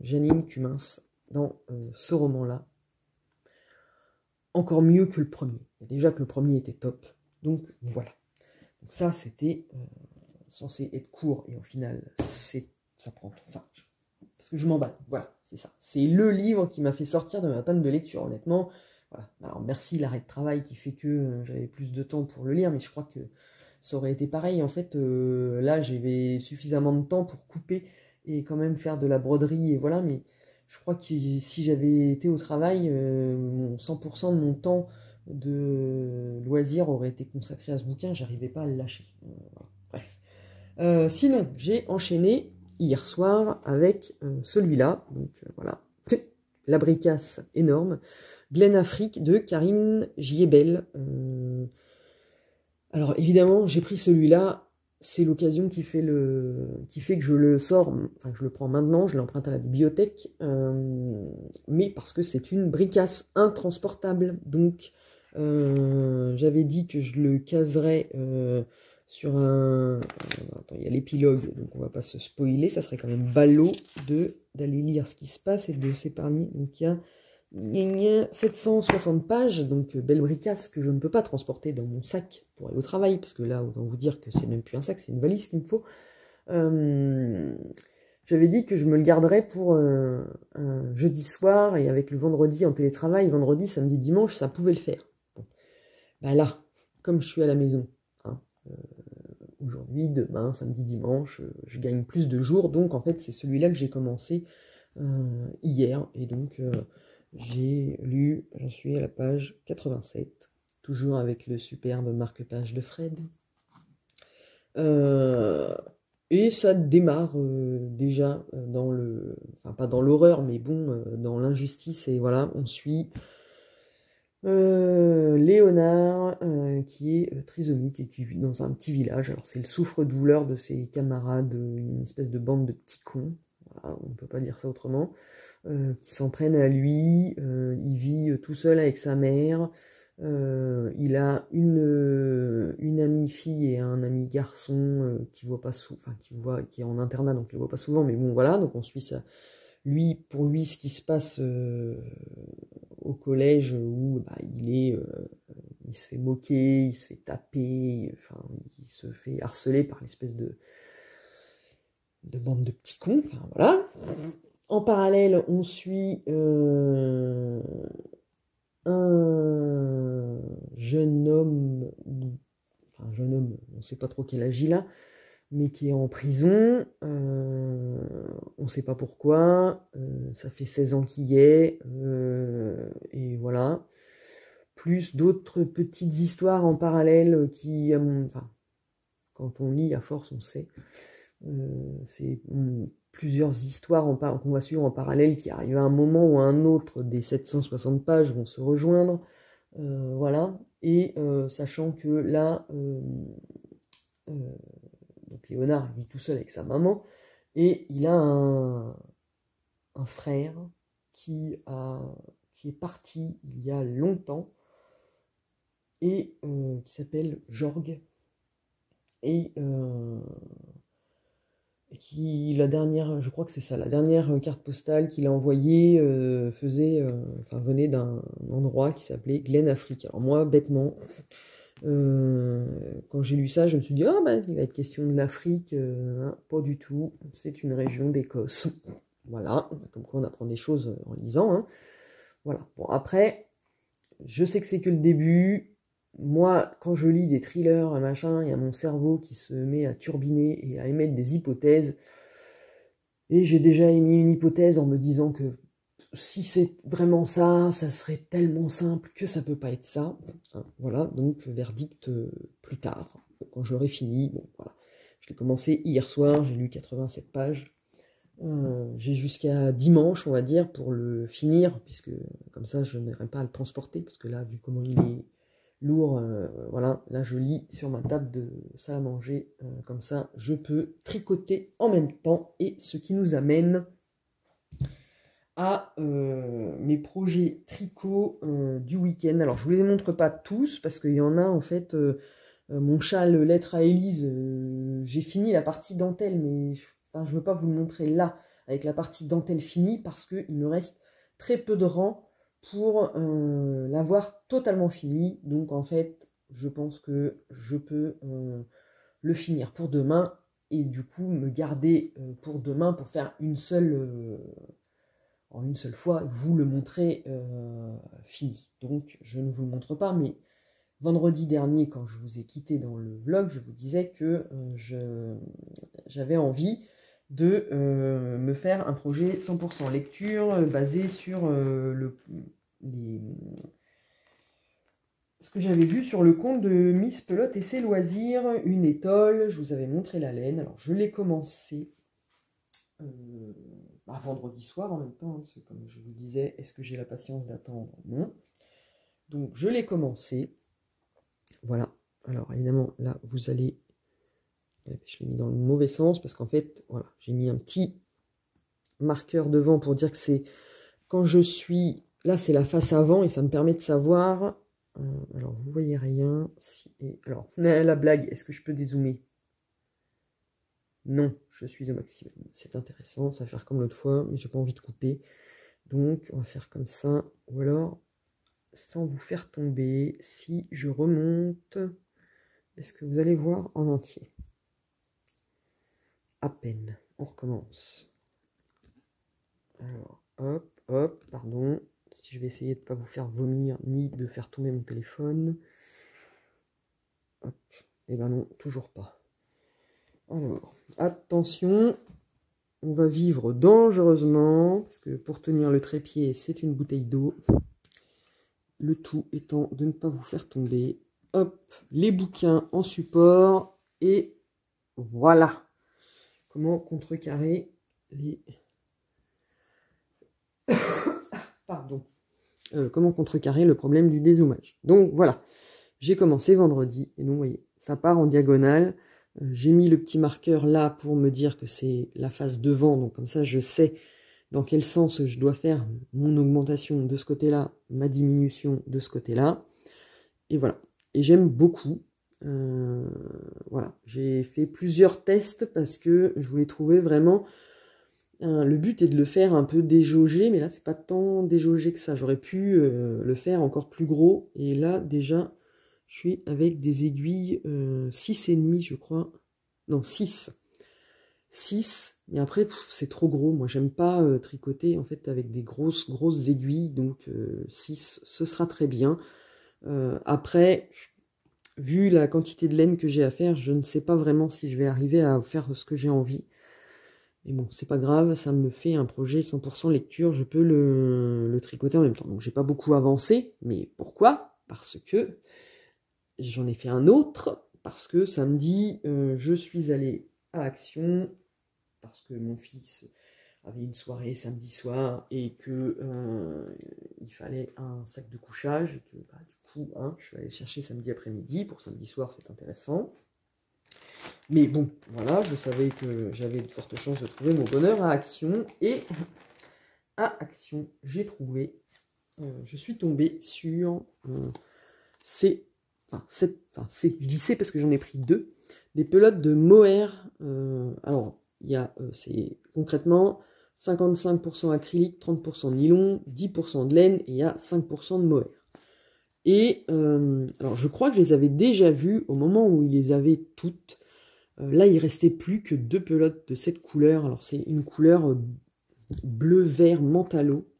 Jeanine Cummins dans ce roman-là. Encore mieux que le premier. Et déjà que le premier était top, donc voilà. Donc ça, c'était censé être court et au final, ça prend tout. Enfin, parce que je m'emballe, voilà, c'est ça. C'est le livre qui m'a fait sortir de ma panne de lecture, honnêtement. Voilà. Alors merci l'arrêt de travail qui fait que j'avais plus de temps pour le lire, mais je crois que ça aurait été pareil. En fait, là, j'avais suffisamment de temps pour couper et quand même faire de la broderie, et voilà, mais je crois que si j'avais été au travail, mon 100% de mon temps de loisir aurait été consacré à ce bouquin, j'arrivais pas à le lâcher. Voilà. Bref. Sinon, j'ai enchaîné hier soir avec celui-là, donc voilà, la bricasse énorme. Glen Affric de Karine Giebel. Alors évidemment, j'ai pris celui-là, c'est l'occasion qui fait que je le sors, enfin que je le prends maintenant, je l'emprunte à la bibliothèque, mais parce que c'est une bricasse intransportable. Donc j'avais dit que je le caserais sur un... Attends, il y a l'épilogue, donc on va pas se spoiler, ça serait quand même ballot d'aller lire ce qui se passe et de s'épargner. Donc il y a 760 pages, donc belle bricasse que je ne peux pas transporter dans mon sac pour aller au travail, parce que là, autant vous dire que c'est même plus un sac, c'est une valise qu'il me faut. J'avais dit que je me le garderais pour un jeudi soir, et avec le vendredi en télétravail, vendredi, samedi, dimanche, ça pouvait le faire. Bon. Bah là, comme je suis à la maison, hein, aujourd'hui, demain, samedi, dimanche, je gagne plus de jours, donc en fait, c'est celui-là que j'ai commencé hier, et donc... j'ai lu, j'en suis à la page 87, toujours avec le superbe marque-page de Fred. Et ça démarre déjà dans le... Enfin, pas dans l'horreur, mais bon, dans l'injustice. Et voilà, on suit Léonard, qui est trisomique et qui vit dans un petit village. Alors, c'est le souffre-douleur de ses camarades, une espèce de bande de petits cons. Voilà, on ne peut pas dire ça autrement. Qui s'en prennent à lui, il vit tout seul avec sa mère, il a une amie fille et un ami garçon qui voit pas qui est en internat, donc il ne voit pas souvent, mais bon voilà, donc on suit ça. Pour lui, ce qui se passe au collège où bah, il se fait moquer, il se fait taper, enfin il se fait harceler par l'espèce de bande de petits cons, enfin voilà. En parallèle, on suit un jeune homme, on ne sait pas trop quel âge il a, mais qui est en prison, on ne sait pas pourquoi, ça fait 16 ans qu'il y est, et voilà. Plus d'autres petites histoires en parallèle qui, quand on lit à force, on sait. C'est plusieurs histoires qu'on va suivre en parallèle qui arrivent à un moment ou à un autre des 760 pages vont se rejoindre. Voilà. Et sachant que là, donc Léonard vit tout seul avec sa maman et il a un frère qui est parti il y a longtemps et qui s'appelle Jorg et qui je crois que c'est ça, la dernière carte postale qu'il a envoyée venait d'un endroit qui s'appelait Glen Affric. Alors moi, bêtement, quand j'ai lu ça, je me suis dit, il va être question de l'Afrique. Pas du tout, c'est une région d'Écosse. Voilà, comme quoi on apprend des choses en lisant. Hein. Voilà, bon après, je sais que c'est que le début. Moi, quand je lis des thrillers, il y a mon cerveau qui se met à turbiner et à émettre des hypothèses. Et j'ai déjà émis une hypothèse en me disant que si c'est vraiment ça, ça serait tellement simple que ça peut pas être ça. Voilà, donc verdict plus tard, quand j'aurai fini. Bon, voilà. Je l'ai commencé hier soir, j'ai lu 87 pages. J'ai jusqu'à dimanche, on va dire, pour le finir, puisque comme ça, je n'aurai pas à le transporter, parce que là, vu comment il est lourd, voilà, là je lis sur ma table de salle à manger, comme ça je peux tricoter en même temps, et ce qui nous amène à mes projets tricot du week-end. Alors je vous les montre pas tous, parce qu'il y en a en fait, mon châle lettre à Élise, j'ai fini la partie dentelle, mais je veux pas vous le montrer là, avec la partie dentelle finie, parce qu'il me reste très peu de rangs pour l'avoir totalement fini. Donc en fait, je pense que je peux le finir pour demain, et du coup me garder pour demain pour faire en une seule fois, vous le montrer fini. Donc je ne vous le montre pas, mais vendredi dernier, quand je vous ai quitté dans le vlog, je vous disais que j'avais envie de me faire un projet 100% lecture, basé sur ce que j'avais vu sur le compte de Miss Pelote et ses loisirs, une étole. Je vous avais montré la laine. Alors je l'ai commencé vendredi soir en même temps, parce que comme je vous disais, est-ce que j'ai la patience d'attendre? Non. Donc je l'ai commencé. Voilà. Alors évidemment, là vous allez... Je l'ai mis dans le mauvais sens parce qu'en fait, voilà, j'ai mis un petit marqueur devant pour dire que c'est quand je suis... Là, c'est la face avant et ça me permet de savoir... alors, vous voyez rien. Alors, la blague, est-ce que je peux dézoomer? Non, je suis au maximum. C'est intéressant, ça va faire comme l'autre fois, mais j'ai pas envie de couper. Donc, on va faire comme ça. Ou alors, sans vous faire tomber, si je remonte, est-ce que vous allez voir en entier? À peine. On recommence. Alors, hop, hop, pardon. Si je vais essayer de ne pas vous faire vomir ni de faire tomber mon téléphone. Hop. Et ben non, toujours pas. Alors, attention, on va vivre dangereusement, parce que pour tenir le trépied, c'est une bouteille d'eau. Le tout étant de ne pas vous faire tomber. Hop, les bouquins en support, et voilà. Comment contrecarrer les... Pardon. Comment contrecarrer le problème du dézoomage. Donc voilà, j'ai commencé vendredi. Et donc vous voyez, ça part en diagonale. J'ai mis le petit marqueur là pour me dire que c'est la face devant. Donc comme ça, je sais dans quel sens je dois faire mon augmentation de ce côté-là, ma diminution de ce côté-là. Et voilà. Et j'aime beaucoup. Voilà, j'ai fait plusieurs tests parce que je voulais trouver vraiment le but est de le faire un peu déjaugé, mais là c'est pas tant déjaugé que ça. J'aurais pu le faire encore plus gros, et là déjà je suis avec des aiguilles 6,5 je crois, non 6, mais après c'est trop gros. Moi j'aime pas tricoter en fait avec des grosses aiguilles, donc 6 ce sera très bien. Après, vu la quantité de laine que j'ai à faire, je ne sais pas vraiment si je vais arriver à faire ce que j'ai envie. Mais bon, c'est pas grave, ça me fait un projet 100% lecture, je peux le tricoter en même temps. Donc j'ai pas beaucoup avancé, mais pourquoi? Parce que j'en ai fait un autre, parce que samedi, je suis allée à Action, parce que mon fils avait une soirée samedi soir et que il fallait un sac de couchage, et que du coup, je suis allée chercher samedi après-midi, pour samedi soir c'est intéressant. Mais bon, voilà, je savais que j'avais de fortes chances de trouver mon bonheur à Action, et à Action, j'ai trouvé, je suis tombée sur je dis c'est parce que j'en ai pris deux, des pelotes de mohair. Alors, il y a, c'est concrètement 55% acrylique, 30% nylon, 10% de laine, et il y a 5% de mohair. Et alors je crois que je les avais déjà vues au moment où ils les avaient toutes. Là, il restait plus que deux pelotes de cette couleur. Alors c'est une couleur bleu-vert mentalo.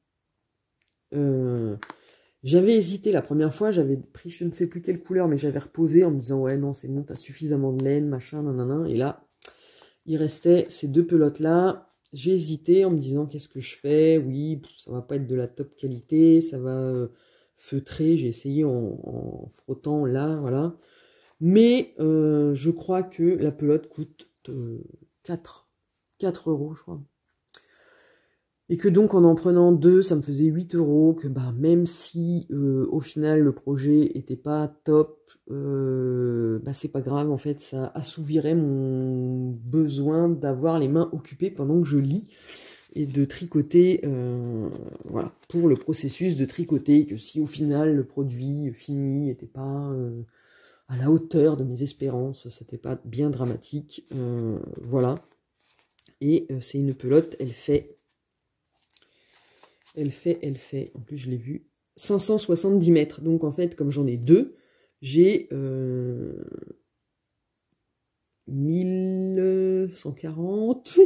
J'avais hésité la première fois, j'avais pris je ne sais plus quelle couleur, mais j'avais reposé en me disant ouais non c'est bon, t'as suffisamment de laine, machin, nanana. Et là, il restait ces deux pelotes-là. J'ai hésité en me disant qu'est-ce que je fais? Oui, ça va pas être de la top qualité, ça va... feutré, j'ai essayé en frottant là, voilà. Mais je crois que la pelote coûte 4 euros, je crois. Et que donc en prenant deux, ça me faisait 8 euros, que bah, même si au final le projet était pas top, c'est pas grave, en fait, ça assouvirait mon besoin d'avoir les mains occupées pendant que je lis. Et de tricoter, voilà, pour le processus de tricoter, que si au final le produit fini n'était pas à la hauteur de mes espérances, c'était pas bien dramatique, voilà. Et c'est une pelote, elle fait, en plus je l'ai vu, 570 mètres, donc en fait, comme j'en ai deux, j'ai 1140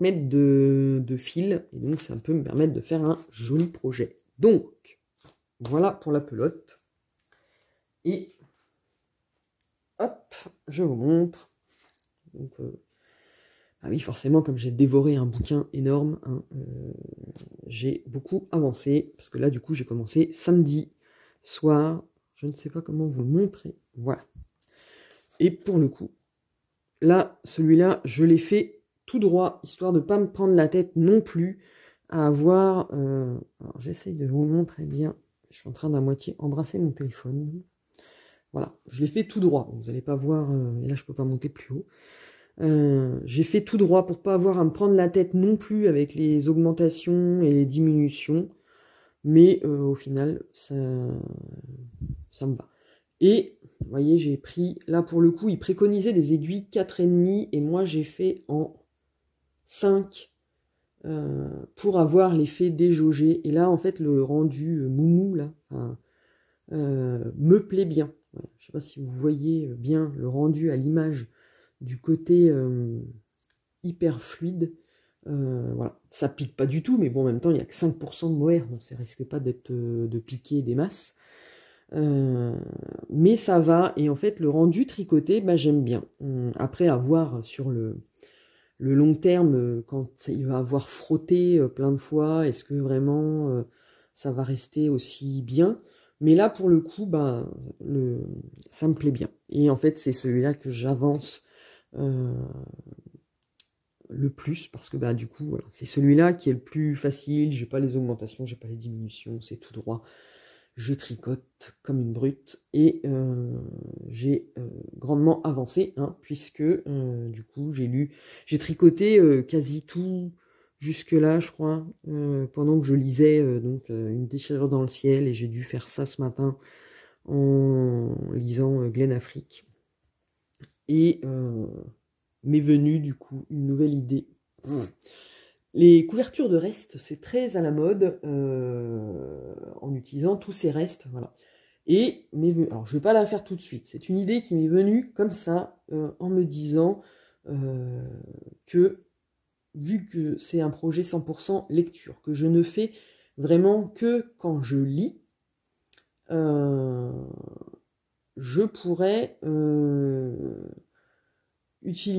mètres de fil, et donc ça peut me permettre de faire un joli projet. Donc voilà pour la pelote, et hop, je vous montre. Donc, ah oui, forcément, comme j'ai dévoré un bouquin énorme, j'ai beaucoup avancé, parce que là du coup j'ai commencé samedi soir, je ne sais pas comment vous le montrer, voilà. Et pour le coup, là, celui-là, je l'ai fait tout droit, histoire de ne pas me prendre la tête non plus à avoir... Alors, j'essaye de vous montrer bien. Je suis en train d'à moitié embrasser mon téléphone. Voilà, je l'ai fait tout droit. Vous n'allez pas voir... Et là, je ne peux pas monter plus haut. J'ai fait tout droit pour ne pas avoir à me prendre la tête non plus avec les augmentations et les diminutions. Mais au final, ça me va. Et, vous voyez, j'ai pris... Là, pour le coup, il préconisait des aiguilles 4,5, et moi, j'ai fait en 5 pour avoir l'effet déjaugé. Et là, en fait, le rendu moumou, là, me plaît bien. Ouais, je ne sais pas si vous voyez bien le rendu à l'image du côté hyper fluide. Voilà, ça pique pas du tout, mais bon, en même temps, il n'y a que 5% de mohair, donc ça risque pas d'être de piquer des masses. Mais ça va, et en fait le rendu tricoté, j'aime bien. Après, à voir sur le long terme, quand il va avoir frotté plein de fois, est-ce que vraiment ça va rester aussi bien? Mais là pour le coup, ça me plaît bien, et en fait c'est celui-là que j'avance le plus, parce que du coup voilà, c'est celui-là qui est le plus facile. J'ai pas les augmentations, j'ai pas les diminutions, c'est tout droit. Je tricote comme une brute, et j'ai grandement avancé, puisque du coup j'ai tricoté quasi tout jusque-là, je crois, pendant que je lisais donc Une déchirure dans le ciel, et j'ai dû faire ça ce matin en lisant Glen Affric. Et m'est venue du coup une nouvelle idée. Les couvertures de restes, c'est très à la mode, en utilisant tous ces restes, voilà. Et, alors je ne vais pas la faire tout de suite, c'est une idée qui m'est venue comme ça, en me disant que, vu que c'est un projet 100% lecture, que je ne fais vraiment que quand je lis, je pourrais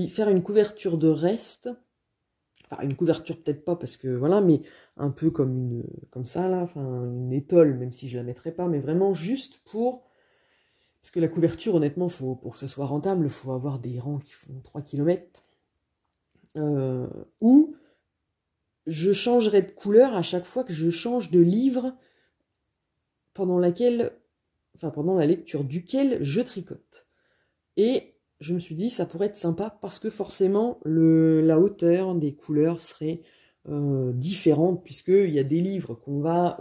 faire une couverture de restes. Enfin, une couverture peut-être pas, parce que voilà, mais un peu comme comme ça là, enfin une étole, même si je la mettrais pas, mais vraiment juste pour, Parce que la couverture, honnêtement, faut, pour que ça soit rentable, il faut avoir des rangs qui font 3 km. Ou je changerai de couleur à chaque fois que je change de livre pendant la lecture duquel je tricote. Et je me suis dit, ça pourrait être sympa, parce que forcément, la hauteur des couleurs serait différente, puisqu'il y a des livres qu'on va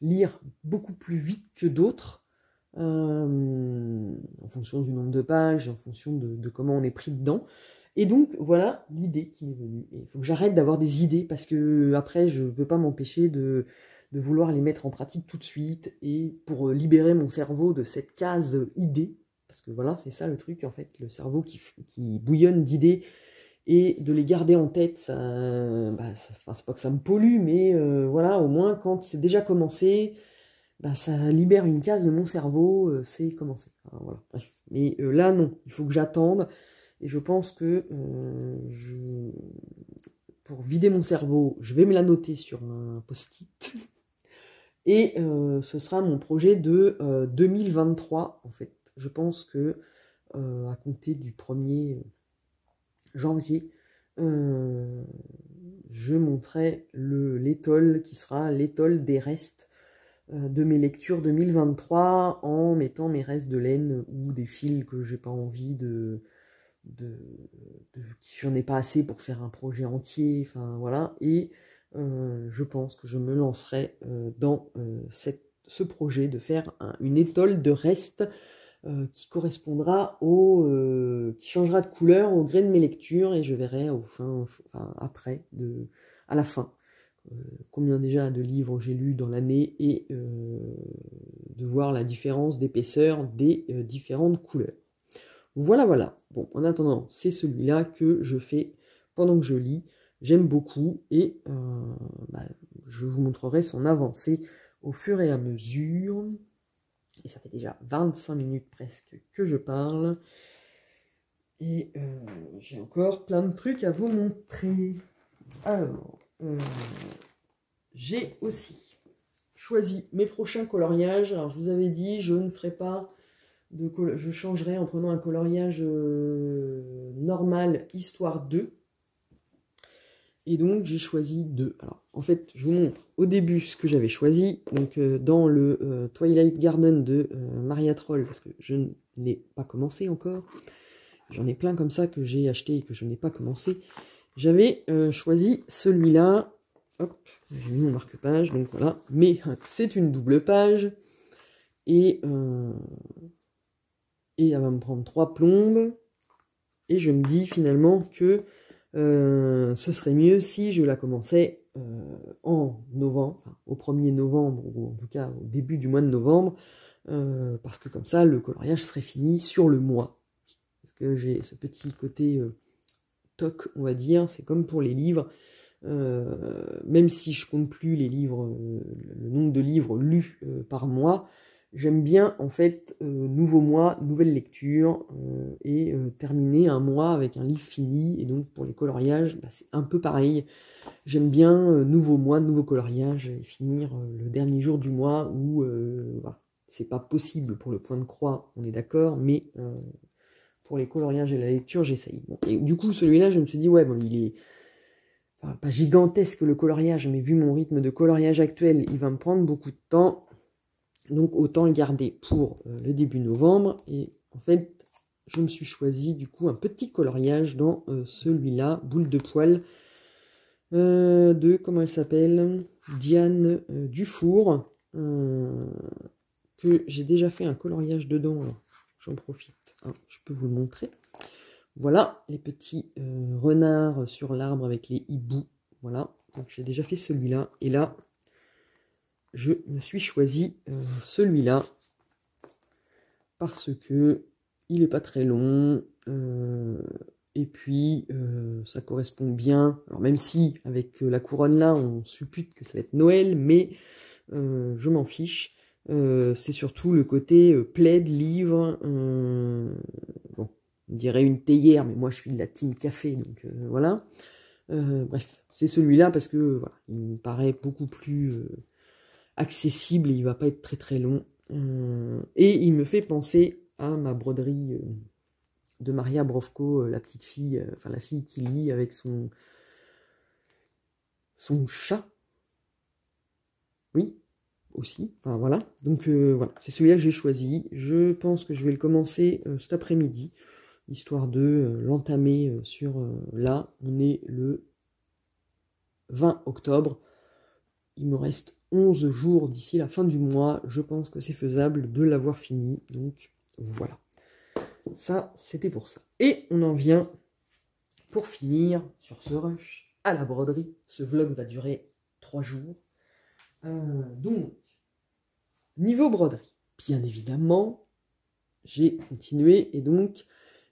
lire beaucoup plus vite que d'autres, en fonction du nombre de pages, en fonction de comment on est pris dedans. Et donc, voilà l'idée qui m'est venue. Il faut que j'arrête d'avoir des idées, parce que après, je ne peux pas m'empêcher de vouloir les mettre en pratique tout de suite, et pour libérer mon cerveau de cette case idée, parce que voilà, c'est ça le truc, en fait, le cerveau qui bouillonne d'idées, et de les garder en tête, ça, c'est pas que ça me pollue, mais voilà, au moins, quand c'est déjà commencé, ça libère une case de mon cerveau, c'est commencé. Alors, voilà, bref. Mais là, non, il faut que j'attende, et je pense que pour vider mon cerveau, je vais me la noter sur un post-it. Et ce sera mon projet de 2023, en fait. Je pense que, à compter du 1er janvier, je monterai l'étole qui sera l'étole des restes de mes lectures 2023, en mettant mes restes de laine ou des fils que j'ai pas envie j'en ai pas assez pour faire un projet entier, enfin voilà, et je pense que je me lancerai dans ce projet de faire une étole de restes qui correspondra qui changera de couleur au gré de mes lectures, et je verrai à la fin combien déjà de livres j'ai lu dans l'année, et de voir la différence d'épaisseur des différentes couleurs. Voilà, voilà. Bon, en attendant, c'est celui-là que je fais pendant que je lis. J'aime beaucoup, et je vous montrerai son avancée au fur et à mesure. Et ça fait déjà 25 minutes presque que je parle. Et j'ai encore plein de trucs à vous montrer. Alors, j'ai aussi choisi mes prochains coloriages. Alors, je vous avais dit, je ne ferai pas... je changerai en prenant un coloriage normal histoire 2, et donc j'ai choisi 2. Alors, en fait, je vous montre au début ce que j'avais choisi, donc dans le Twilight Garden de Maria Troll, parce que je ne l'ai pas commencé encore. J'en ai plein comme ça que j'ai acheté et que je n'ai pas commencé. J'avais choisi celui-là. Hop, j'ai mis mon marque-page, donc voilà, mais c'est une double page. Et elle va me prendre 3 plombes, et je me dis finalement que ce serait mieux si je la commençais en novembre, au 1er novembre, ou en tout cas au début du mois de novembre, parce que comme ça, le coloriage serait fini sur le mois. Parce que j'ai ce petit côté toc, on va dire, c'est comme pour les livres, même si je compte plus les livres, le nombre de livres lus par mois. J'aime bien, en fait, nouveau mois, nouvelle lecture, et terminer un mois avec un livre fini. Et donc, pour les coloriages, c'est un peu pareil. J'aime bien nouveau mois, nouveau coloriage, et finir le dernier jour du mois où, c'est pas possible pour le point de croix, on est d'accord, mais pour les coloriages et la lecture, j'essaye. Bon. Et du coup, celui-là, je me suis dit, ouais, bon, il est... Enfin, pas gigantesque le coloriage, mais vu mon rythme de coloriage actuel, il va me prendre beaucoup de temps. Donc autant le garder pour le début novembre, et en fait je me suis choisi du coup un petit coloriage dans celui-là, Boule de poils, de, comment elle s'appelle, Diane Dufour, que j'ai déjà fait un coloriage dedans, j'en profite, je peux vous le montrer. Voilà, les petits renards sur l'arbre avec les hiboux, voilà, donc j'ai déjà fait celui-là, et là... je me suis choisi celui-là parce que il n'est pas très long, et puis ça correspond bien. Alors, même si avec la couronne là on suppute que ça va être Noël, mais je m'en fiche. C'est surtout le côté plaid, livre. Bon, on dirait une théière, mais moi je suis de la team café, donc voilà. Bref, c'est celui-là parce que voilà, il me paraît beaucoup plus accessible, et il va pas être très long, Et il me fait penser à ma broderie de Maria Brovko, la petite fille, enfin la fille qui lit avec son chat. Oui, aussi. Enfin voilà. Donc voilà, c'est celui-là que j'ai choisi. Je pense que je vais le commencer cet après-midi, histoire de l'entamer sur là. On est le 20 octobre. Il me reste 11 jours d'ici la fin du mois. Je pense que c'est faisable de l'avoir fini. Donc voilà. Ça, c'était pour ça. Et on en vient, pour finir, sur ce rush, à la broderie. Ce vlog va durer 3 jours. Donc, niveau broderie, bien évidemment, j'ai continué. Et donc,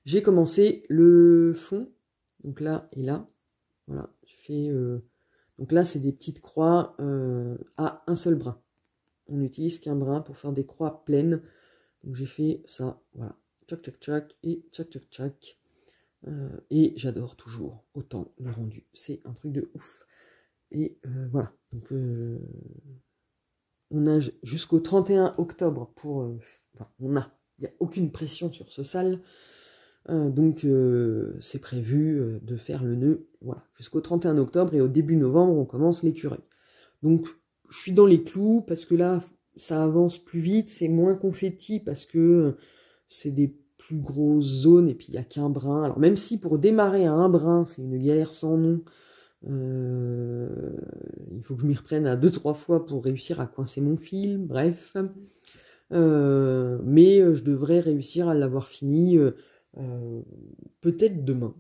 j'ai commencé le fond. Donc là et là. Voilà, j'ai fait... donc là, c'est des petites croix à un seul brin. On n'utilise qu'un brin pour faire des croix pleines. Donc j'ai fait ça, voilà. Tchac, tchac, tchac, et tchac, tchac, tchac. Et j'adore toujours autant le rendu. C'est un truc de ouf. Et voilà. Donc, on a jusqu'au 31 octobre pour... enfin, on a. Il n'y a aucune pression sur ce sale. Donc, c'est prévu de faire le nœud. Voilà. Jusqu'au 31 octobre et au début novembre, on commence l'écureuil. Donc, je suis dans les clous parce que là, ça avance plus vite. C'est moins confetti parce que... c'est des plus grosses zones, et puis il n'y a qu'un brin. Alors même si pour démarrer à un brin, c'est une galère sans nom, il faut que je m'y reprenne à 2-3 fois pour réussir à coincer mon fil, bref. Mais je devrais réussir à l'avoir fini peut-être demain.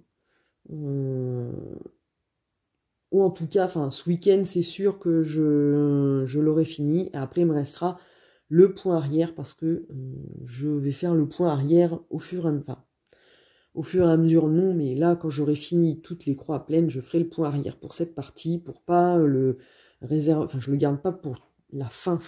Ou en tout cas, enfin ce week-end, c'est sûr que je l'aurai fini, et après il me restera... le point arrière, parce que je vais faire le point arrière au fur et à mesure, enfin, au fur et à mesure non, mais là quand j'aurai fini toutes les croix pleines, je ferai le point arrière pour cette partie, pour pas le réserver, enfin je le garde pas pour la fin,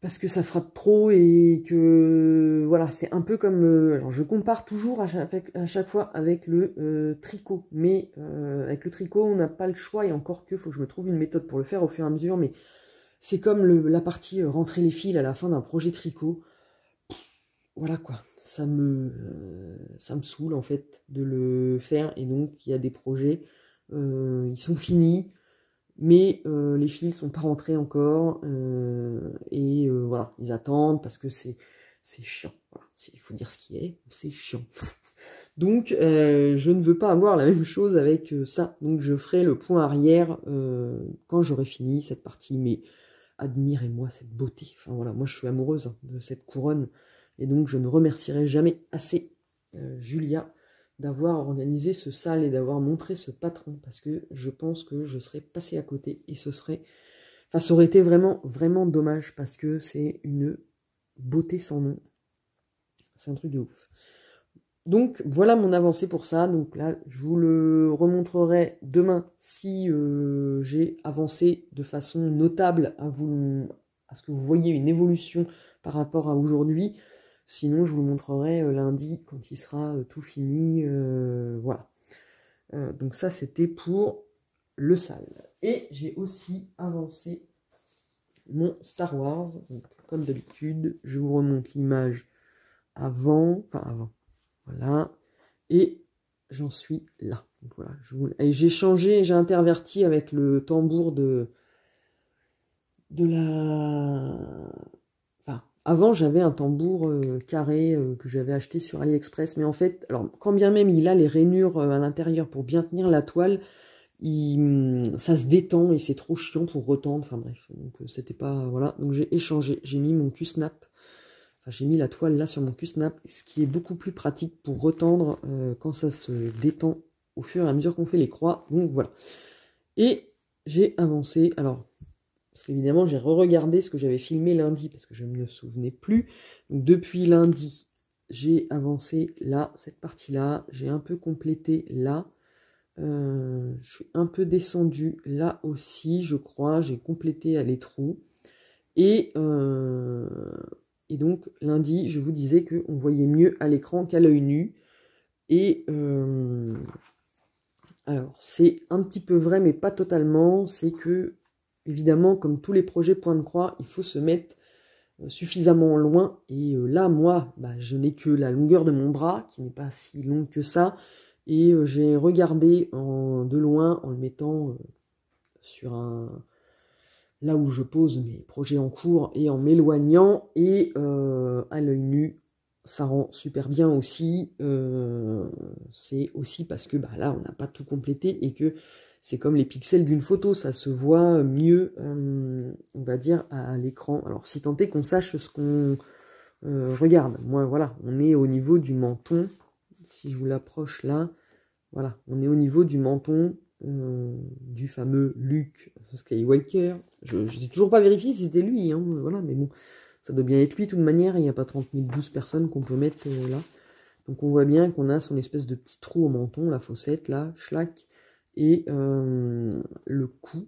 parce que ça frappe trop et que voilà, c'est un peu comme, alors je compare toujours à chaque fois avec le tricot, mais avec le tricot on n'a pas le choix, et encore que, faut que je me trouve une méthode pour le faire au fur et à mesure, mais c'est comme la partie rentrer les fils à la fin d'un projet tricot. Voilà quoi, ça me saoule en fait de le faire. Et donc il y a des projets, ils sont finis, mais les fils ne sont pas rentrés encore. Voilà, ils attendent parce que c'est chiant. Voilà, il faut dire ce qui est, c'est chiant. Donc je ne veux pas avoir la même chose avec ça. Donc je ferai le point arrière quand j'aurai fini cette partie, mais... admirez-moi cette beauté. Enfin voilà, moi je suis amoureuse de cette couronne, et donc je ne remercierai jamais assez Julia d'avoir organisé ce sale et d'avoir montré ce patron, parce que je pense que je serais passée à côté, et ça aurait été vraiment dommage, parce que c'est une beauté sans nom. C'est un truc de ouf. Donc voilà mon avancée pour ça. Donc là je vous le remontrerai demain si j'ai avancé de façon notable à ce que vous voyez une évolution par rapport à aujourd'hui. Sinon je vous le montrerai lundi quand il sera tout fini. Voilà. Donc ça c'était pour le sale. Et j'ai aussi avancé mon Star Wars. Donc, comme d'habitude je vous remonte l'image avant. Enfin avant. Voilà, et j'en suis là. Donc voilà, j'ai changé, j'ai interverti avec le tambour de la... Enfin, avant, j'avais un tambour carré que j'avais acheté sur AliExpress, mais en fait, alors quand bien même il a les rainures à l'intérieur pour bien tenir la toile, ça se détend et c'est trop chiant pour retendre. Enfin bref, donc c'était pas... Voilà, donc j'ai échangé, j'ai mis mon Q-snap. Enfin, j'ai mis la toile là sur mon Q-snap, ce qui est beaucoup plus pratique pour retendre quand ça se détend au fur et à mesure qu'on fait les croix. Donc voilà. Et j'ai avancé. Alors, parce qu'évidemment, j'ai re-regardé ce que j'avais filmé lundi, parce que je ne me souvenais plus. Donc depuis lundi, j'ai avancé là, cette partie-là. J'ai un peu complété là. Je suis un peu descendue là aussi, je crois. J'ai complété les trous. Et donc, lundi, je vous disais qu'on voyait mieux à l'écran qu'à l'œil nu. Et alors, c'est un petit peu vrai, mais pas totalement. C'est que, évidemment, comme tous les projets point de croix, il faut se mettre suffisamment loin. Et là, moi, je n'ai que la longueur de mon bras, qui n'est pas si longue que ça. Et j'ai regardé de loin en le mettant sur un... là où je pose mes projets en cours et en m'éloignant. Et à l'œil nu, ça rend super bien aussi. C'est aussi parce que là, on n'a pas tout complété et que c'est comme les pixels d'une photo. Ça se voit mieux, on va dire, à l'écran. Alors, si tant est qu'on sache ce qu'on regarde. Moi, voilà, on est au niveau du menton. Si je vous l'approche là, voilà, on est au niveau du menton du fameux Luke Skywalker. Je n'ai toujours pas vérifié si c'était lui, hein, voilà, mais bon, ça doit bien être lui de toute manière. Il n'y a pas 30 012 personnes qu'on peut mettre là. Donc on voit bien qu'on a son espèce de petit trou au menton, la fossette là, schlac, et le cou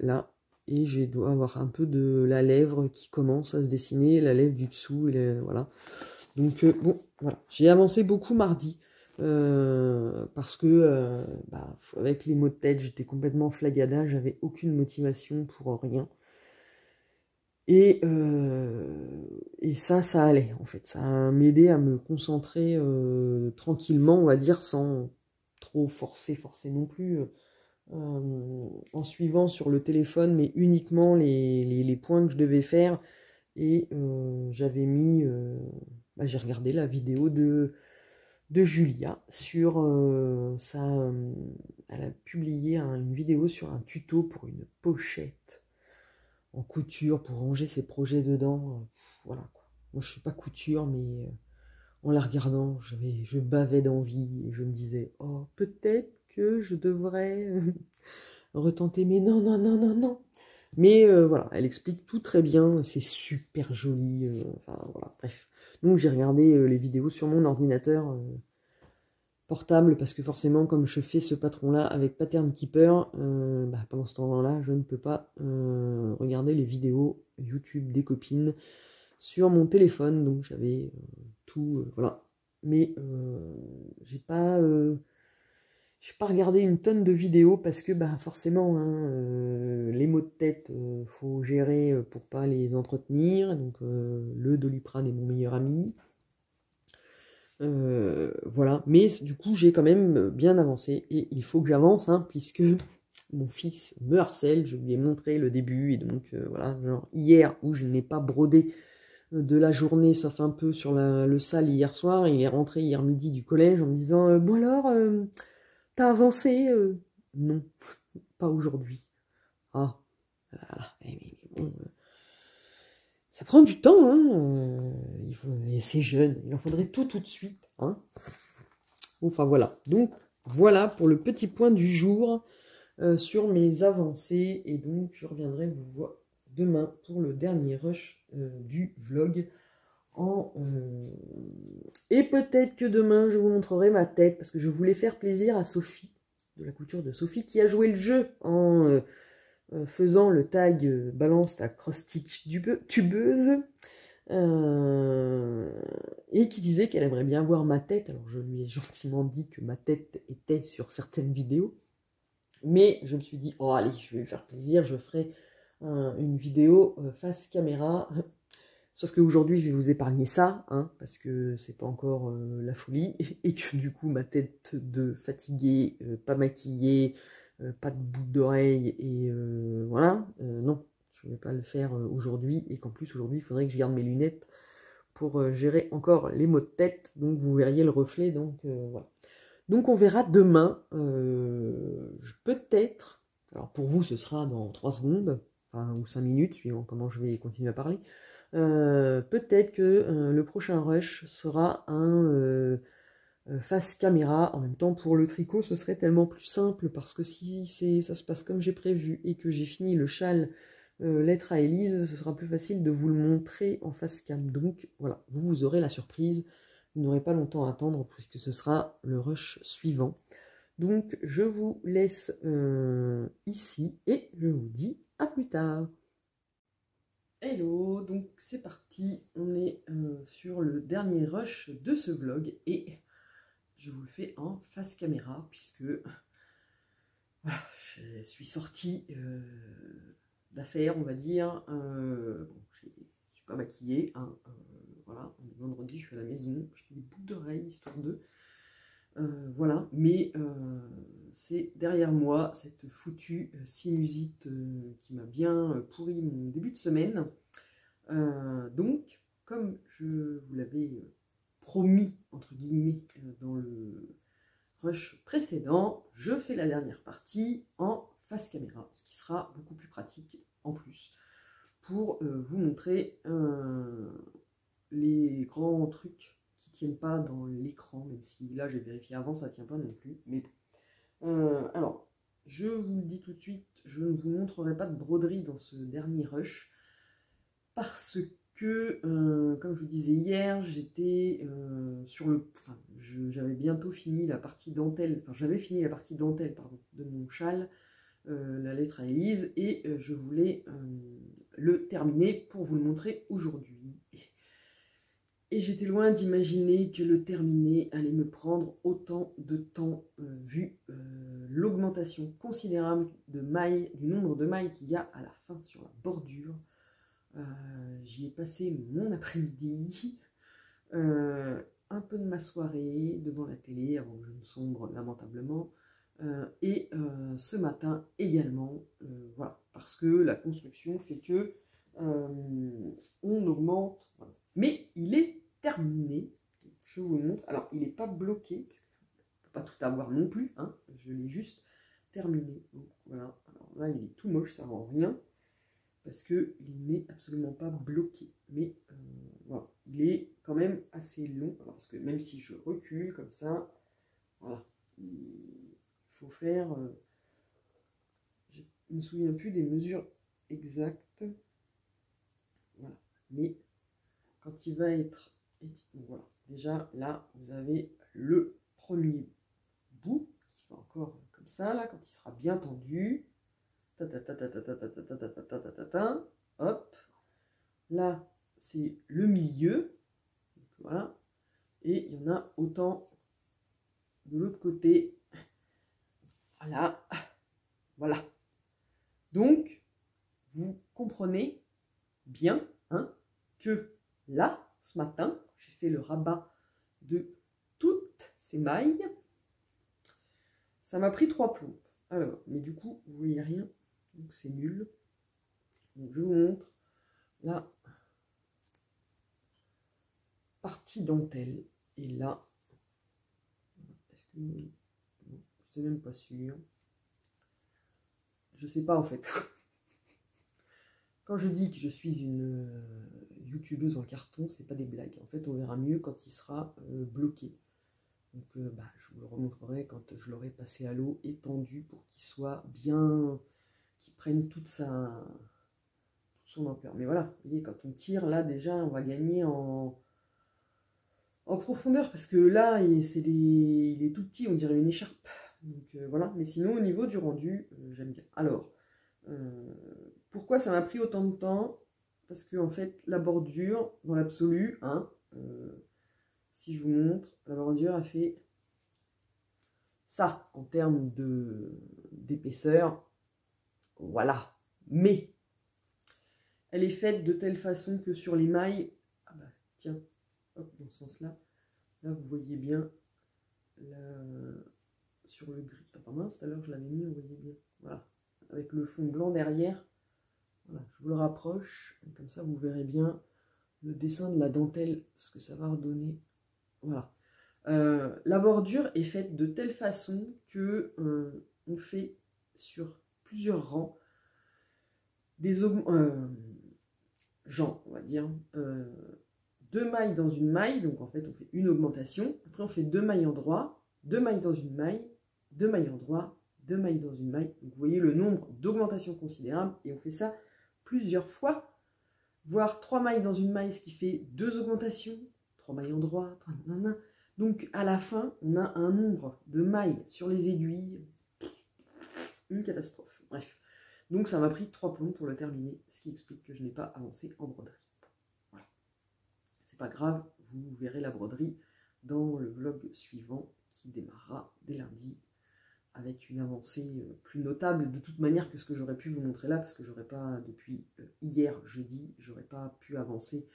là. Et je dois avoir un peu de la lèvre qui commence à se dessiner, la lèvre du dessous, et voilà. Donc bon, voilà, j'ai avancé beaucoup mardi, parce que avec les maux de tête, j'étais complètement flagada, j'avais aucune motivation pour rien. Et ça allait, en fait, ça m'aidait à me concentrer tranquillement, on va dire, sans trop forcer non plus, en suivant sur le téléphone, mais uniquement les points que je devais faire. Et j'avais mis... j'ai regardé la vidéo de Julia sur ça. Elle a publié une vidéo sur un tuto pour une pochette en couture pour ranger ses projets dedans. Voilà quoi. Moi je suis pas couture, mais en la regardant, je bavais d'envie et je me disais oh, peut-être que je devrais retenter, mais non. Mais voilà, elle explique tout très bien, c'est super joli, enfin voilà, bref. Donc j'ai regardé les vidéos sur mon ordinateur portable, parce que forcément, comme je fais ce patron-là avec Pattern Keeper, pendant ce temps-là, je ne peux pas regarder les vidéos YouTube des copines sur mon téléphone, donc j'avais tout, voilà. Mais j'ai pas regardé une tonne de vidéos parce que forcément, hein, les maux de tête, faut gérer pour pas les entretenir. Donc le Doliprane est mon meilleur ami. Voilà, mais du coup j'ai quand même bien avancé et il faut que j'avance, hein, puisque mon fils me harcèle. Je lui ai montré le début et donc voilà, genre hier où je n'ai pas brodé de la journée, sauf un peu sur le sale hier soir. Il est rentré hier midi du collège en me disant bon alors. Avancé non, pas aujourd'hui. Ah, voilà. Mais bon, ça prend du temps, hein. C'est jeune, il en faudrait tout de suite, hein. Enfin voilà. Donc voilà pour le petit point du jour sur mes avancées, et donc je reviendrai vous voir demain pour le dernier rush du vlog. Et peut-être que demain je vous montrerai ma tête, parce que je voulais faire plaisir à Sophie de la couture de Sophie, qui a joué le jeu en faisant le tag balance ta cross-stitch tubeuse, et qui disait qu'elle aimerait bien voir ma tête. Alors je lui ai gentiment dit que ma tête était sur certaines vidéos, mais je me suis dit oh allez, je vais lui faire plaisir, je ferai une vidéo face caméra. Sauf qu'aujourd'hui, je vais vous épargner ça, hein, parce que c'est pas encore la folie, et que du coup, ma tête de fatiguée, pas maquillée, pas de boucle d'oreille, et voilà, non, je vais pas le faire aujourd'hui, et qu'en plus, aujourd'hui, il faudrait que je garde mes lunettes pour gérer encore les maux de tête, donc vous verriez le reflet, donc voilà. Donc on verra demain, peut-être, alors pour vous, ce sera dans 3 secondes, enfin, ou 5 minutes, suivant comment je vais continuer à parler. Peut-être que le prochain rush sera un face caméra. En même temps, pour le tricot, ce serait tellement plus simple, parce que si ça se passe comme j'ai prévu et que j'ai fini le châle lettre à Élise, ce sera plus facile de vous le montrer en face cam. Donc voilà, vous aurez la surprise, vous n'aurez pas longtemps à attendre puisque ce sera le rush suivant. Donc je vous laisse ici et je vous dis à plus tard. Hello, donc c'est parti, on est sur le dernier rush de ce vlog et je vous le fais en face caméra puisque voilà, je suis sortie d'affaires, on va dire. Bon, je suis pas maquillée, voilà, vendredi je suis à la maison, j'ai des boucles d'oreilles, histoire de... voilà, mais c'est derrière moi, cette foutue sinusite qui m'a bien pourri mon début de semaine. Donc, comme je vous l'avais promis, entre guillemets, dans le rush précédent, je fais la dernière partie en face caméra, ce qui sera beaucoup plus pratique en plus, pour vous montrer les grands trucs qui tiennent pas dans l'écran, même si là j'ai vérifié avant, ça tient pas non plus. Mais alors, je vous le dis tout de suite, je ne vous montrerai pas de broderie dans ce dernier rush, parce que, comme je vous disais hier, j'étais sur le... Enfin, j'avais bientôt fini la partie dentelle, enfin j'avais fini la partie dentelle, pardon, de mon châle, la lettre à Élise, et je voulais le terminer pour vous le montrer aujourd'hui. Et j'étais loin d'imaginer que le terminer allait me prendre autant de temps, vu l'augmentation considérable de mailles, du nombre de mailles qu'il y a à la fin sur la bordure. J'y ai passé mon après-midi, un peu de ma soirée devant la télé avant que je ne sombre lamentablement, et ce matin également, voilà, parce que la construction fait que on augmente, voilà. Mais il est terminé, je vous le montre. Alors, il n'est pas bloqué, parce qu'on ne peut pas tout avoir non plus, hein. Je l'ai juste terminé. Donc voilà, alors là il est tout moche, ça ne rend rien, parce qu'il n'est absolument pas bloqué. Mais voilà, il est quand même assez long, alors, parce que même si je recule comme ça, voilà, il faut faire... je ne me souviens plus des mesures exactes, voilà, mais... Quand il va être... Voilà, déjà là, vous avez le premier bout, qui va encore comme ça, là, quand il sera bien tendu. Hop. Là, c'est le milieu. Voilà. Et il y en a autant de l'autre côté. Voilà. Voilà. Donc, vous comprenez bien, hein, que... Là, ce matin, j'ai fait le rabat de toutes ces mailles. Ça m'a pris 3 plombes. Alors, mais du coup, vous voyez rien. Donc, c'est nul. Donc, je vous montre la partie dentelle. Et là, est-ce que... Je ne suis même pas sûre. Je ne sais pas, en fait. Quand je dis que je suis une youtubeuse en carton, c'est pas des blagues. En fait, on verra mieux quand il sera bloqué. Donc, bah, je vous le remontrerai quand je l'aurai passé à l'eau et tendu pour qu'il soit bien, qu'il prenne toute son ampleur. Mais voilà, vous voyez, quand on tire, là déjà, on va gagner en profondeur parce que là, il est tout petit, on dirait une écharpe. Donc voilà. Mais sinon, au niveau du rendu, j'aime bien. Alors. Pourquoi ça m'a pris autant de temps? Parce que en fait, la bordure, dans l'absolu, hein, si je vous montre, la bordure a fait ça en termes d'épaisseur. Voilà. Mais elle est faite de telle façon que sur les mailles, ah bah tiens, hop, dans ce sens-là, là vous voyez bien sur le gris. Ah pas mince, tout à l'heure je l'avais mis, vous voyez bien. Voilà. Avec le fond blanc derrière, voilà, je vous le rapproche, comme ça vous verrez bien le dessin de la dentelle, ce que ça va redonner, voilà. La bordure est faite de telle façon que on fait sur plusieurs rangs, des genre, on va dire, 2 mailles dans une maille, donc en fait on fait une augmentation, après on fait 2 mailles en droit, 2 mailles dans une maille, 2 mailles en droit, 2 mailles dans une maille, donc vous voyez le nombre d'augmentations considérables, et on fait ça plusieurs fois, voire 3 mailles dans une maille, ce qui fait 2 augmentations, 3 mailles en droit, donc à la fin, on a un nombre de mailles sur les aiguilles, une catastrophe, bref. Donc ça m'a pris 3 plombes pour le terminer, ce qui explique que je n'ai pas avancé en broderie. Voilà. C'est pas grave, vous verrez la broderie dans le vlog suivant, qui démarrera dès lundi. avec une avancée plus notable de toute manière que ce que j'aurais pu vous montrer là, parce que j'aurais pas, depuis hier jeudi, j'aurais pas pu avancer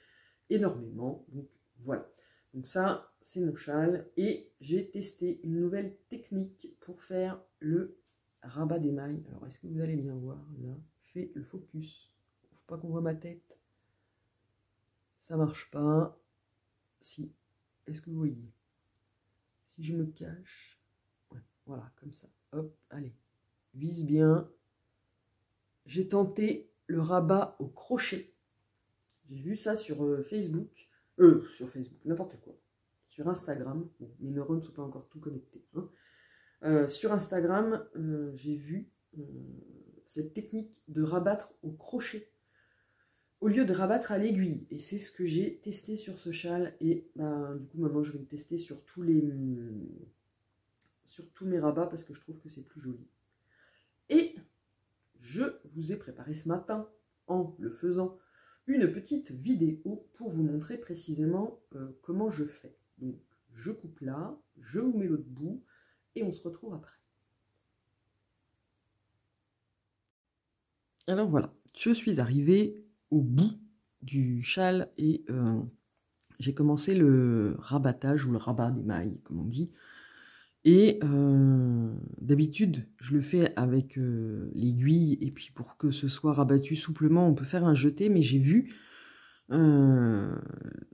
énormément, donc voilà. Donc ça, c'est mon châle, et j'ai testé une nouvelle technique pour faire le rabat des mailles. Alors, est-ce que vous allez bien voir, là, fais le focus, faut pas qu'on voit ma tête, ça marche pas, si, est-ce que vous voyez, si je me cache, voilà, comme ça, hop, allez, vise bien. J'ai tenté le rabat au crochet. J'ai vu ça sur Facebook, n'importe quoi, sur Instagram. Bon, mes neurones ne sont pas encore tout connectés. Hein. Sur Instagram, j'ai vu cette technique de rabattre au crochet, au lieu de rabattre à l'aiguille. Et c'est ce que j'ai testé sur ce châle. Et bah, du coup, maintenant, je vais le tester sur tous les... sur tous mes rabats, parce que je trouve que c'est plus joli. Et je vous ai préparé ce matin, en le faisant, une petite vidéo pour vous montrer précisément comment je fais. Donc, je coupe là, je vous mets l'autre bout, et on se retrouve après. Alors voilà, je suis arrivée au bout du châle, et j'ai commencé le rabattage, ou le rabat des mailles, comme on dit. Et d'habitude, je le fais avec l'aiguille, et puis pour que ce soit rabattu souplement, on peut faire un jeté, mais j'ai vu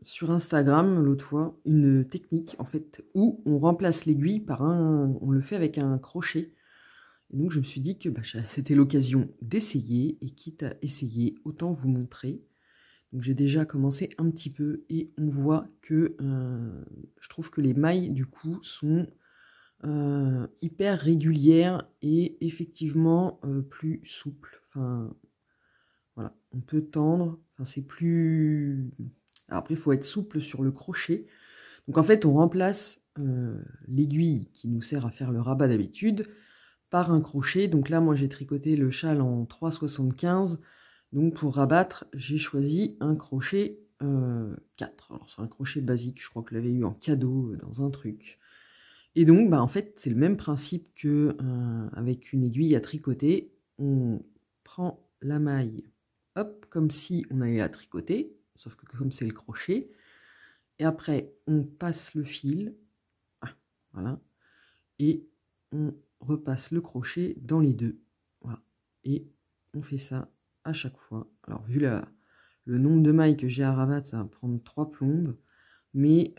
sur Instagram, l'autre fois, une technique, en fait, où on remplace l'aiguille par un... on le fait avec un crochet. Et donc, je me suis dit que bah, c'était l'occasion d'essayer, et quitte à essayer, autant vous montrer. Donc, j'ai déjà commencé un petit peu, et on voit que je trouve que les mailles, du coup, sont... hyper régulière et effectivement plus souple. Enfin, voilà, on peut tendre. Enfin, c'est plus. Alors après, il faut être souple sur le crochet. Donc en fait, on remplace l'aiguille qui nous sert à faire le rabat d'habitude par un crochet. Donc là, moi, j'ai tricoté le châle en 3,75. Donc pour rabattre, j'ai choisi un crochet 4. Alors c'est un crochet basique. Je crois que je l'avais eu en cadeau dans un truc. Et donc, bah, en fait, c'est le même principe qu'avec une aiguille à tricoter. On prend la maille, hop, comme si on allait la tricoter, sauf que comme c'est le crochet. Et après, on passe le fil, voilà, et on repasse le crochet dans les deux. Voilà. Et on fait ça à chaque fois. Alors, vu le nombre de mailles que j'ai à rabattre, ça va prendre 3 plombes, mais...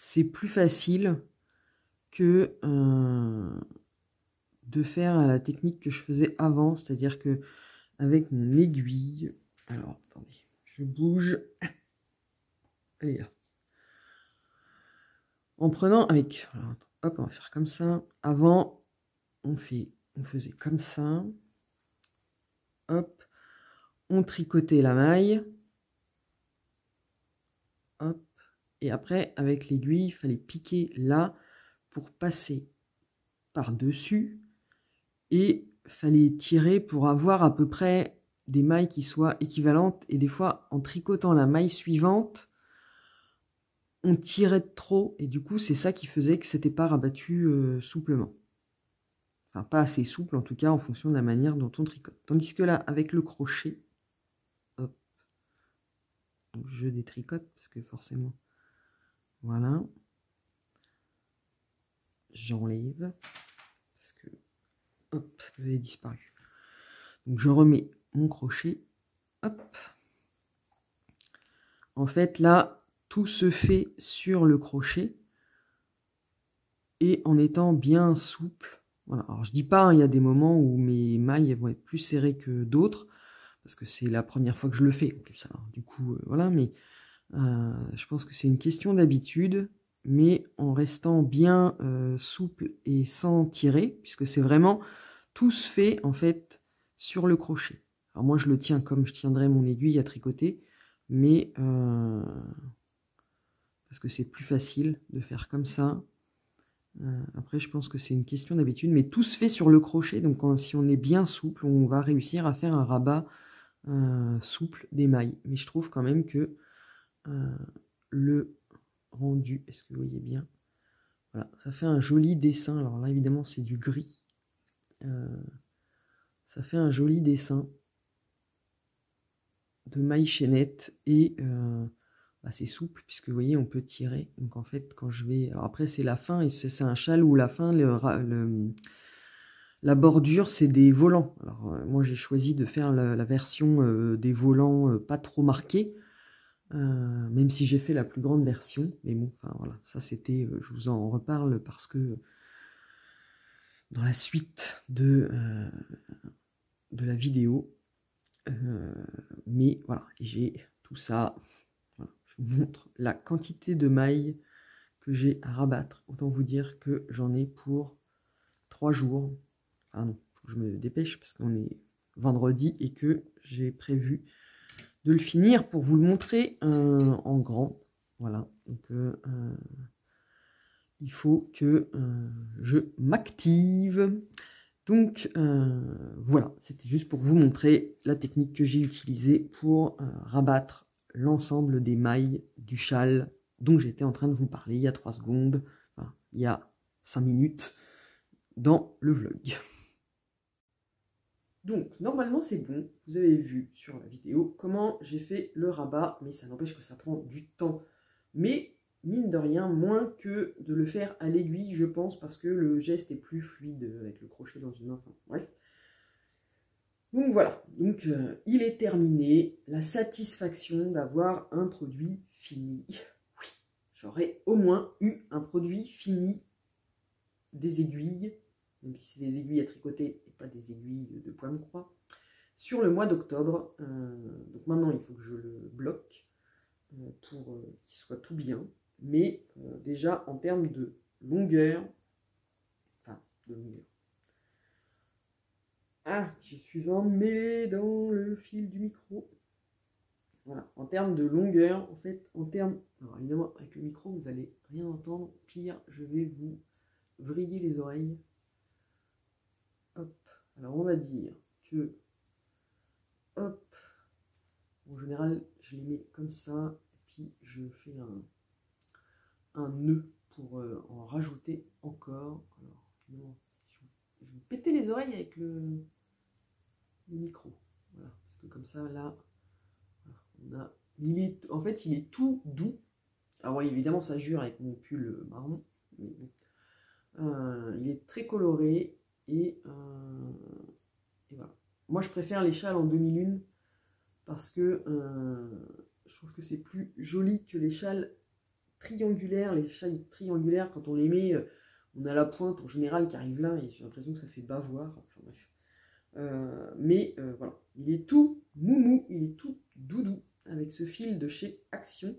c'est plus facile que de faire la technique que je faisais avant, c'est-à-dire que avec mon aiguille, alors attendez, je bouge, allez là, en prenant avec, alors, hop, on va faire comme ça. Avant, on faisait comme ça, hop, on tricotait la maille, hop. Et après, avec l'aiguille, il fallait piquer là pour passer par-dessus. Et fallait tirer pour avoir à peu près des mailles qui soient équivalentes. Et des fois, en tricotant la maille suivante, on tirait de trop. Et du coup, c'est ça qui faisait que c'était pas rabattu souplement. Enfin, pas assez souple, en tout cas, en fonction de la manière dont on tricote. Tandis que là, avec le crochet, hop, je détricote parce que forcément... Voilà, j'enlève, parce que, hop, vous avez disparu. Donc je remets mon crochet, hop. En fait, là, tout se fait sur le crochet, et en étant bien souple. Voilà. Alors je dis pas, hein, y a des moments où mes mailles vont être plus serrées que d'autres, parce que c'est la première fois que je le fais, en plus. Alors, du coup, voilà, mais... je pense que c'est une question d'habitude, mais en restant bien souple et sans tirer, puisque c'est vraiment tout se fait en fait sur le crochet. Alors moi je le tiens comme je tiendrais mon aiguille à tricoter, mais parce que c'est plus facile de faire comme ça. Après je pense que c'est une question d'habitude, mais tout se fait sur le crochet, donc si on est bien souple, on va réussir à faire un rabat souple des mailles. Mais je trouve quand même que le rendu, est-ce que vous voyez bien, Voilà, ça fait un joli dessin. Alors là, évidemment, c'est du gris. Ça fait un joli dessin de maille chaînette et c'est souple, puisque vous voyez, on peut tirer. Donc en fait, quand je vais... Alors après, c'est la fin, et c'est un châle où la fin, la bordure, c'est des volants. Alors moi, j'ai choisi de faire la version des volants pas trop marqués, même si j'ai fait la plus grande version. Mais bon, enfin voilà, ça c'était... je vous en reparle parce que dans la suite de la vidéo. Mais voilà, j'ai tout ça... montre la quantité de mailles que j'ai à rabattre. Autant vous dire que j'en ai pour 3 jours. Ah non, faut que je me dépêche parce qu'on est vendredi et que j'ai prévu de le finir pour vous le montrer en grand. Voilà, donc il faut que je m'active. Donc voilà, c'était juste pour vous montrer la technique que j'ai utilisée pour rabattre l'ensemble des mailles du châle dont j'étais en train de vous parler il y a 3 secondes, enfin, il y a 5 minutes, dans le vlog. Donc, normalement, c'est bon. Vous avez vu sur la vidéo comment j'ai fait le rabat, mais ça n'empêche que ça prend du temps. Mais, mine de rien, moins que de le faire à l'aiguille, je pense, parce que le geste est plus fluide avec le crochet dans une main. Enfin, bref. Donc voilà, donc, il est terminé, la satisfaction d'avoir un produit fini. Oui, j'aurais au moins eu un produit fini des aiguilles, même si c'est des aiguilles à tricoter et pas des aiguilles de point de croix, sur le mois d'octobre. Donc maintenant, il faut que je le bloque pour qu'il soit tout bien. Mais déjà, en termes de longueur, Ah, je suis emmêlée dans le fil du micro. Voilà, en termes de longueur, en fait, en termes... Alors évidemment, avec le micro, vous n'allez rien entendre. Pire, je vais vous vriller les oreilles. Hop, alors on va dire que... Hop, en général, je les mets comme ça. Puis je fais un nœud pour en rajouter encore. Alors, évidemment, je vais péter les oreilles avec le micro, voilà, parce que comme ça, là, on a, en fait, il est tout doux. Alors oui, évidemment, ça jure avec mon pull marron, mais bon. Il est très coloré, et voilà. Moi, je préfère les châles en demi-lune, parce que je trouve que c'est plus joli que les châles triangulaires. Les châles triangulaires, quand on les met, on a la pointe, en général, qui arrive là, et j'ai l'impression que ça fait bavoir, enfin bref. Mais voilà, il est tout moumou, il est tout doudou avec ce fil de chez Action.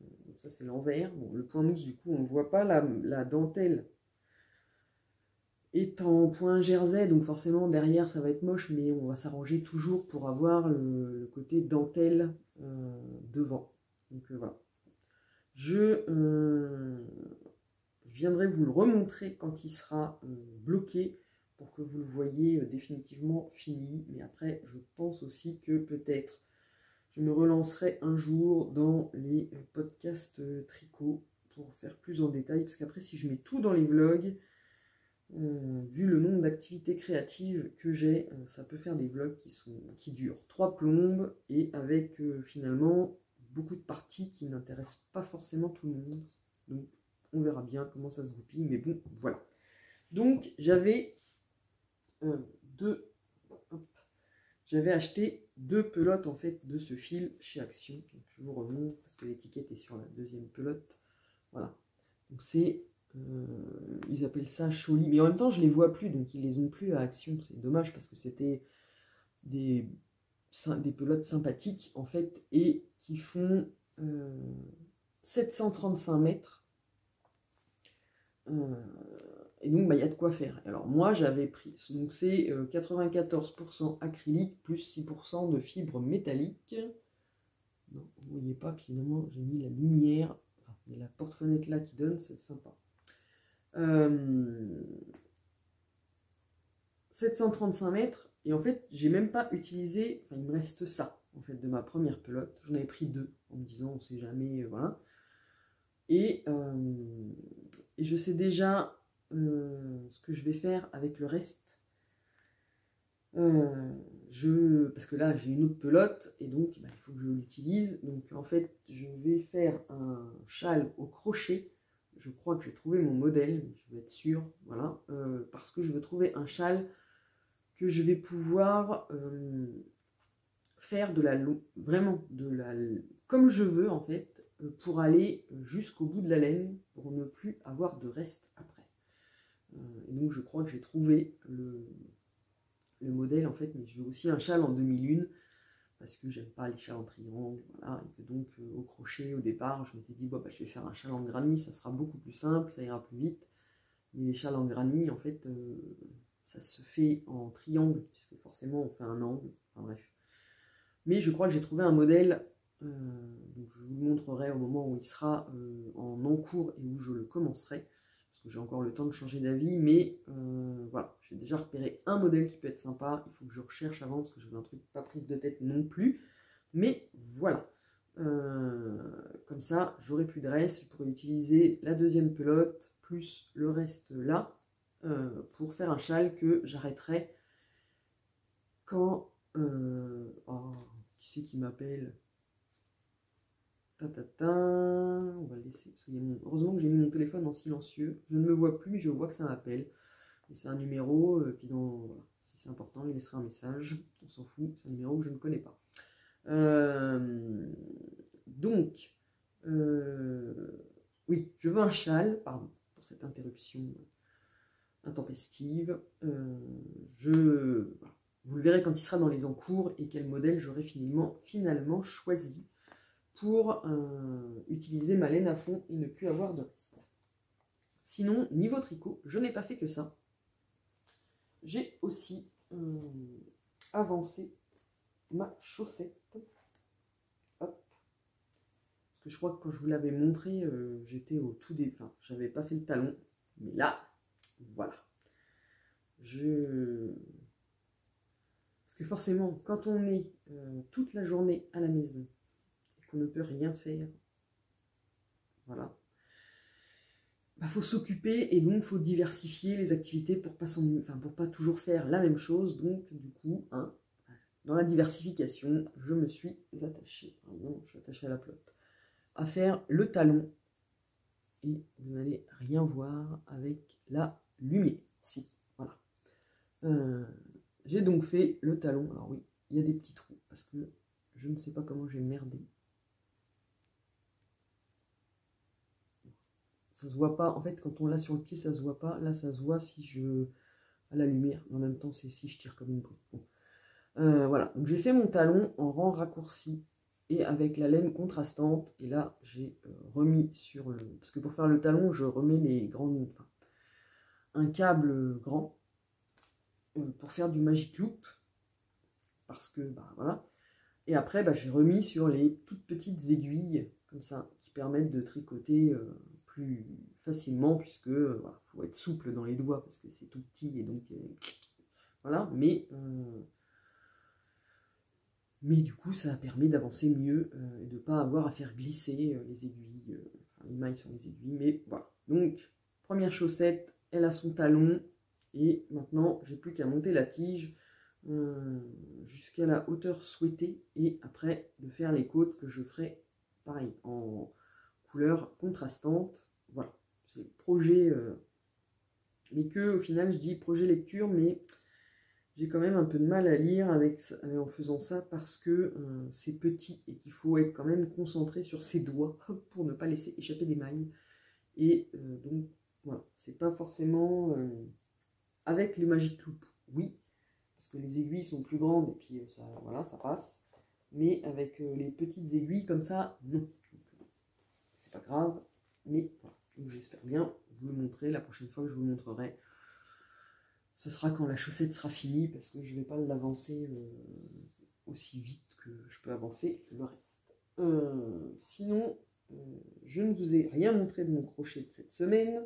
Donc ça c'est l'envers. Bon, le point mousse, du coup, on ne voit pas la dentelle est en point jersey, donc forcément derrière ça va être moche, mais on va s'arranger toujours pour avoir le côté dentelle devant. Donc voilà, je viendrai vous le remontrer quand il sera bloqué, pour que vous le voyez définitivement fini. Mais après, je pense aussi que peut-être je me relancerai un jour dans les podcasts tricot pour faire plus en détail, parce qu'après, si je mets tout dans les vlogs, vu le nombre d'activités créatives que j'ai, ça peut faire des vlogs qui durent 3 plombes, et avec finalement beaucoup de parties qui n'intéressent pas forcément tout le monde. Donc on verra bien comment ça se goupille, mais bon, voilà. Donc j'avais j'avais acheté 2 pelotes en fait de ce fil chez Action. Donc, je vous remonte parce que l'étiquette est sur la 2e pelote. Voilà, donc c'est ils appellent ça Choli, mais en même temps je les vois plus, donc ils les ont plus à Action. C'est dommage parce que c'était des pelotes sympathiques en fait, et qui font 735 mètres. Et donc, il y a de quoi faire. Alors, moi, j'avais pris... Donc, c'est 94% acrylique, plus 6% de fibres métalliques. Non, vous ne voyez pas, puis évidemment, j'ai mis la lumière. Enfin, il y a la porte-fenêtre là qui donne, c'est sympa. 735 mètres. Et en fait, j'ai même pas utilisé... Enfin, il me reste ça, en fait, de ma première pelote. J'en avais pris 2, en me disant, on ne sait jamais, voilà. Et et je sais déjà ce que je vais faire avec le reste. Parce que là j'ai une autre pelote et donc il faut que je l'utilise. Donc en fait je vais faire un châle au crochet. Je crois que j'ai trouvé mon modèle, je vais être sûre, voilà, parce que je veux trouver un châle que je vais pouvoir faire de la vraiment de la comme je veux en fait, pour aller jusqu'au bout de la laine, pour ne plus avoir de reste après. Et donc je crois que j'ai trouvé le modèle en fait, mais je veux aussi un châle en demi-lune, parce que j'aime pas les châles en triangle, voilà, et que donc au crochet, au départ, je m'étais dit, bon, bah, je vais faire un châle en granny, ça sera beaucoup plus simple, ça ira plus vite, mais les châles en granny, en fait, ça se fait en triangle, puisque forcément, on fait un angle, enfin bref. Mais je crois que j'ai trouvé un modèle, donc je vous le montrerai au moment où il sera en encours et où je le commencerai, j'ai encore le temps de changer d'avis, mais voilà, j'ai déjà repéré un modèle qui peut être sympa, il faut que je recherche avant, parce que je veux un truc pas prise de tête non plus, mais voilà, comme ça, j'aurai plus de reste, je pourrais utiliser la deuxième pelote, plus le reste là, pour faire un châle que j'arrêterai quand, oh, qui c'est qui m'appelle ? On va le laisser, parce que heureusement que j'ai mis mon téléphone en silencieux, je ne me vois plus, mais je vois que ça m'appelle, et c'est un numéro, puis voilà. Si c'est important, il laissera un message, on s'en fout, c'est un numéro que je ne connais pas. Donc, oui, je veux un châle, pardon pour cette interruption intempestive, voilà. Vous le verrez quand il sera dans les encours, et quel modèle j'aurai finalement choisi, pour utiliser ma laine à fond et ne plus avoir de reste. Sinon, niveau tricot, je n'ai pas fait que ça. J'ai aussi avancé ma chaussette. Hop. Parce que je crois que quand je vous l'avais montré, j'étais au tout début. Enfin, je n'avais pas fait le talon. Mais là, voilà. Parce que forcément, quand on est toute la journée à la maison, on ne peut rien faire, voilà, bah, faut s'occuper, et donc faut diversifier les activités pour pas pour pas toujours faire la même chose. Donc du coup, hein, dans la diversification, je me suis attachée, je suis attachée à la pelote, à faire le talon, et vous n'allez rien voir avec la lumière, si, voilà. J'ai donc fait le talon, alors oui, il y a des petits trous, parce que je ne sais pas comment j'ai merdé. Ça se voit pas, en fait, quand on l'a sur le pied, ça se voit pas. Là, ça se voit si je... à la lumière. En même temps, c'est si je tire comme une brute. Bon. Voilà, donc j'ai fait mon talon en rang raccourci et avec la laine contrastante. Et là, j'ai remis sur le... Parce que pour faire le talon, je remets les grandes... Enfin, un câble grand pour faire du Magic Loop. Parce que, bah voilà. Et après, bah, j'ai remis sur les toutes petites aiguilles, comme ça, qui permettent de tricoter... plus facilement, puisque voilà, faut être souple dans les doigts parce que c'est tout petit, et donc voilà, mais du coup ça permet d'avancer mieux et de pas avoir à faire glisser les aiguilles, enfin, les mailles sur les aiguilles, mais voilà. Donc première chaussette, elle a son talon, et maintenant j'ai plus qu'à monter la tige jusqu'à la hauteur souhaitée, et après de faire les côtes que je ferai pareil en couleur contrastante. Voilà, c'est le projet, mais que au final je dis projet lecture, mais j'ai quand même un peu de mal à lire avec, en faisant ça, parce que c'est petit et qu'il faut être quand même concentré sur ses doigts pour ne pas laisser échapper des mailles, et donc voilà, c'est pas forcément avec les Magic Loop, oui, parce que les aiguilles sont plus grandes et puis ça, voilà, ça passe, mais avec les petites aiguilles comme ça, non. Pas grave, mais voilà. J'espère bien vous le montrer. La prochaine fois que je vous le montrerai, ce sera quand la chaussette sera finie, parce que je vais pas l'avancer aussi vite que je peux avancer le reste. Sinon, je ne vous ai rien montré de mon crochet de cette semaine.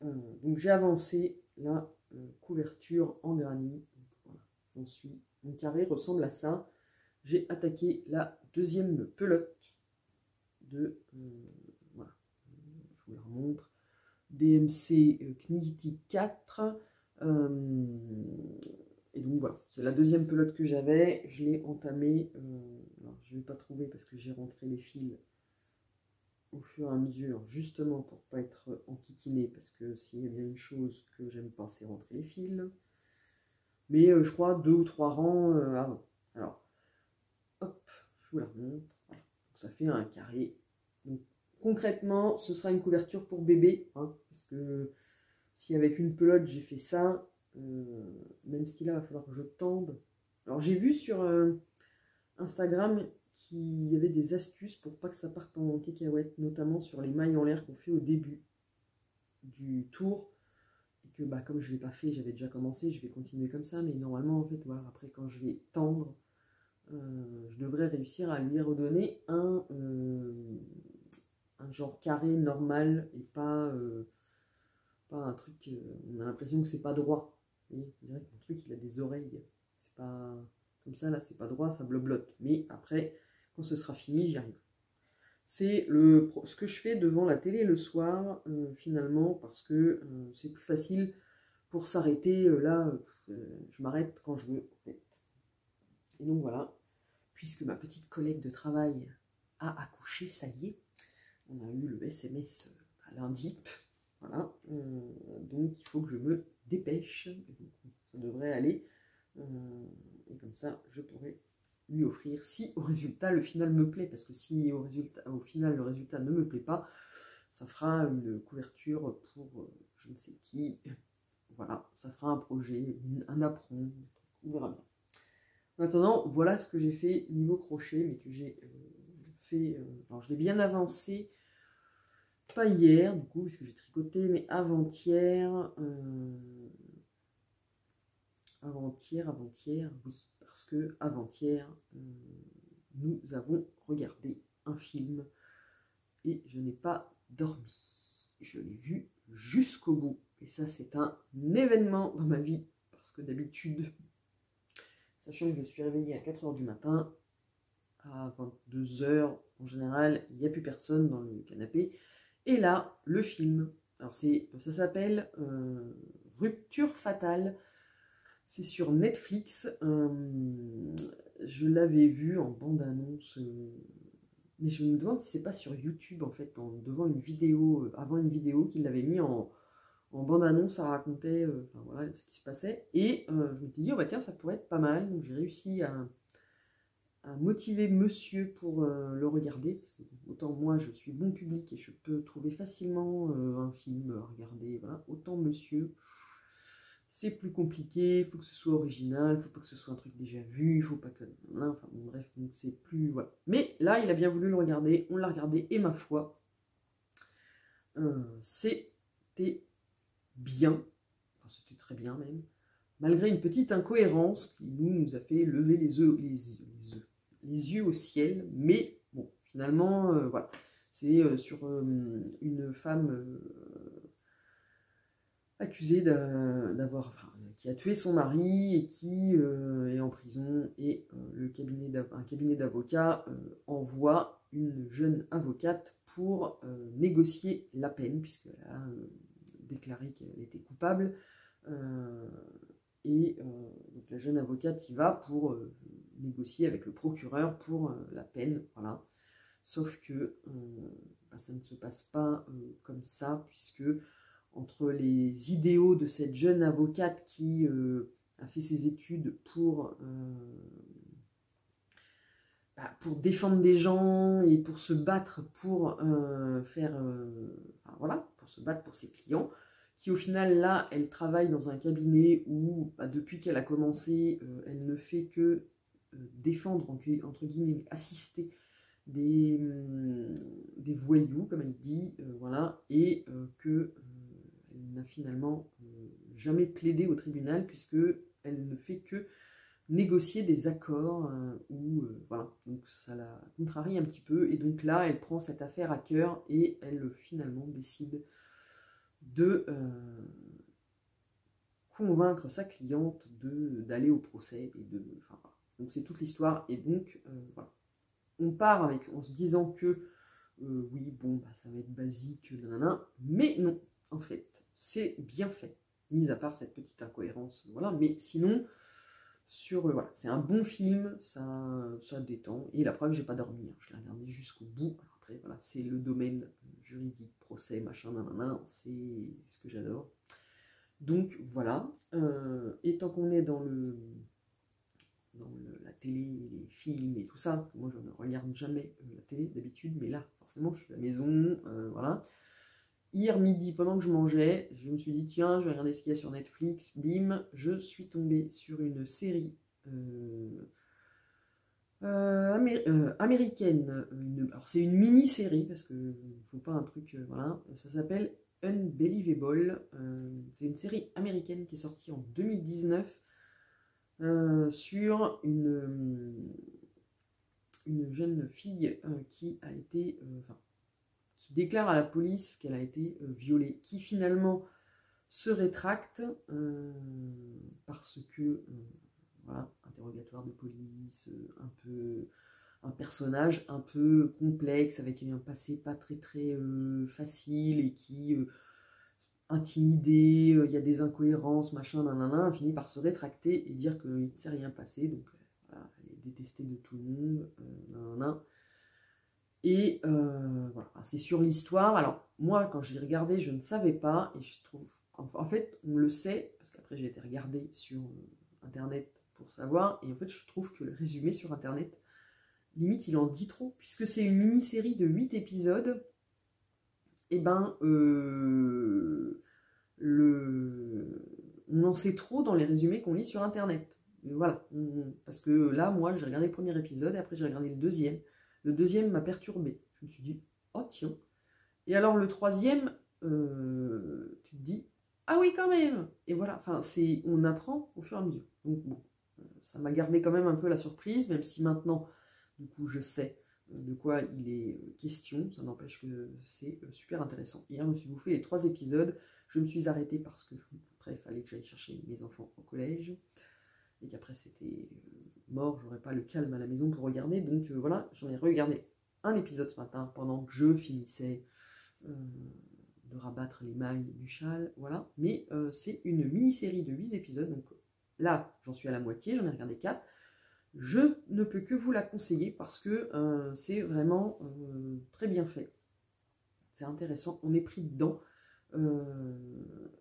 Donc j'ai avancé la couverture en granit. Voilà. Ensuite, mon carré ressemble à ça. J'ai attaqué la deuxième pelote. Voilà. Je vous la remontre, DMC Knitty 4, et donc voilà, c'est la deuxième pelote que j'avais, je l'ai entamée, alors je ne vais pas trouver parce que j'ai rentré les fils au fur et à mesure, justement pour ne pas être enquiquinée, parce que s'il y a bien une chose que j'aime pas, c'est rentrer les fils, mais je crois 2 ou 3 rangs avant. Alors, hop, je vous la remontre, voilà. Donc, ça fait un carré. Donc, concrètement, ce sera une couverture pour bébé, hein, parce que si avec une pelote j'ai fait ça, même si là il va falloir que je tende. Alors j'ai vu sur Instagram qu'il y avait des astuces pour pas que ça parte en cacahuète, notamment sur les mailles en l'air qu'on fait au début du tour. Et que bah, comme je ne l'ai pas fait, j'avais déjà commencé, je vais continuer comme ça, mais normalement en fait, voilà, après quand je vais tendre, je devrais réussir à lui redonner un genre carré normal et pas, pas un truc, on a l'impression que c'est pas droit. Vous voyez, on dirait que mon truc il a des oreilles, c'est pas comme ça là, c'est pas droit, ça bloblote. Mais après, quand ce sera fini, j'y arrive. C'est ce que je fais devant la télé le soir, finalement, parce que c'est plus facile pour s'arrêter. Là, je m'arrête quand je veux, en fait. Et donc voilà, puisque ma petite collègue de travail a accouché, ça y est, on a eu le SMS à lundi, voilà. Donc il faut que je me dépêche, ça devrait aller. Et comme ça, je pourrai lui offrir, si au résultat le final me plaît, parce que si au final le résultat ne me plaît pas, ça fera une couverture pour je ne sais qui, voilà, ça fera un projet, un apron, on verra bien. En attendant, voilà ce que j'ai fait niveau crochet, mais que j'ai fait, alors je l'ai bien avancé, pas hier du coup, parce que j'ai tricoté, mais avant-hier, oui. Parce que avant-hier, nous avons regardé un film et je n'ai pas dormi. Je l'ai vu jusqu'au bout. Et ça, c'est un événement dans ma vie. Parce que d'habitude, sachant que je suis réveillée à 4 h du matin, à 22 h, en général, il n'y a plus personne dans le canapé. Et là, le film, alors ça s'appelle Rupture fatale. C'est sur Netflix, je l'avais vu en bande-annonce, mais je me demande si c'est pas sur YouTube en fait, devant une vidéo, avant une vidéo qu'il l'avait mis en bande-annonce, ça racontait enfin, voilà, ce qui se passait, et je me suis dit, oh bah tiens, ça pourrait être pas mal, donc j'ai réussi à motiver monsieur pour le regarder, parce que autant moi je suis bon public et je peux trouver facilement un film à regarder, voilà, autant monsieur... C'est plus compliqué, il faut que ce soit original, il faut pas que ce soit un truc déjà vu, il faut pas que... Enfin bon, bref, donc c'est plus... Voilà. Mais là, il a bien voulu le regarder, on l'a regardé, et ma foi, c'était bien, enfin c'était très bien même, malgré une petite incohérence qui nous a fait lever les yeux au ciel, mais bon, finalement, voilà, c'est sur une femme... accusée d'avoir, enfin, qui a tué son mari et qui est en prison, et un cabinet d'avocats envoie une jeune avocate pour négocier la peine, puisqu'elle a déclaré qu'elle était coupable, et donc la jeune avocate y va pour négocier avec le procureur pour la peine, voilà. Sauf que bah, ça ne se passe pas comme ça, puisque entre les idéaux de cette jeune avocate qui a fait ses études pour défendre des gens et pour se battre pour enfin, voilà, pour se battre pour ses clients, qui au final là, elle travaille dans un cabinet où bah, depuis qu'elle a commencé, elle ne fait que défendre, entre guillemets, assister des voyous, comme elle dit, voilà, et que elle n'a finalement jamais plaidé au tribunal, puisque elle ne fait que négocier des accords, où, voilà, donc ça la contrarie un petit peu, et donc là, elle prend cette affaire à cœur, et elle finalement décide de convaincre sa cliente d'aller au procès, et de, enfin, voilà. Donc c'est toute l'histoire, et donc, voilà. On part en se disant que oui, bon, bah, ça va être basique, nanana, mais non, en fait, c'est bien fait, mis à part cette petite incohérence, voilà, mais sinon, sur le, voilà, c'est un bon film, ça détend, et la preuve, j'ai pas dormi, hein, je l'ai regardé jusqu'au bout, après, voilà, c'est le domaine juridique, procès, machin, nanana, c'est ce que j'adore, donc, voilà, et tant qu'on est dans le... la télé, les films et tout ça, moi je ne regarde jamais la télé d'habitude, mais là forcément je suis à la maison, voilà. Hier midi, pendant que je mangeais, je me suis dit tiens, je vais regarder ce qu'il y a sur Netflix, bim, je suis tombée sur une série américaine, alors c'est une mini-série, parce qu'il ne faut pas un truc, voilà, ça s'appelle Unbelievable, c'est une série américaine qui est sortie en 2019, sur une jeune fille qui a été, qui déclare à la police qu'elle a été violée, qui finalement se rétracte parce que, voilà, interrogatoire de police, un personnage un peu complexe, avec un passé pas très facile et qui... intimidé, il y a des incohérences, machin, nanana, finit par se rétracter et dire qu'il ne s'est rien passé, donc voilà, elle est détestée de tout le monde, nanana. Et voilà, c'est sur l'histoire. Alors, moi, quand je l'ai regardé, je ne savais pas, et je trouve qu'en fait, on le sait, parce qu'après j'ai été regardée sur Internet pour savoir, et en fait, je trouve que le résumé sur Internet, limite, il en dit trop, puisque c'est une mini-série de 8 épisodes, et ben, on en sait trop dans les résumés qu'on lit sur Internet. Mais voilà, parce que là, moi, j'ai regardé le premier épisode, et après j'ai regardé le deuxième. Le deuxième m'a perturbée. Je me suis dit, oh tiens. Et alors le troisième, tu te dis, ah oui quand même. Et voilà, enfin, on apprend au fur et à mesure. Donc bon, ça m'a gardé quand même un peu la surprise, même si maintenant, du coup, je sais de quoi il est question, ça n'empêche que c'est super intéressant. Hier, je me suis bouffé les 3 épisodes, je me suis arrêtée parce que, après, il fallait que j'aille chercher mes enfants au collège, et qu'après c'était mort, j'aurais pas le calme à la maison pour regarder, donc voilà, j'en ai regardé un épisode ce matin, pendant que je finissais de rabattre les mailles du châle, voilà, mais c'est une mini-série de 8 épisodes, donc là, j'en suis à la moitié, j'en ai regardé 4, je ne peux que vous la conseiller parce que c'est vraiment très bien fait. C'est intéressant, on est pris dedans.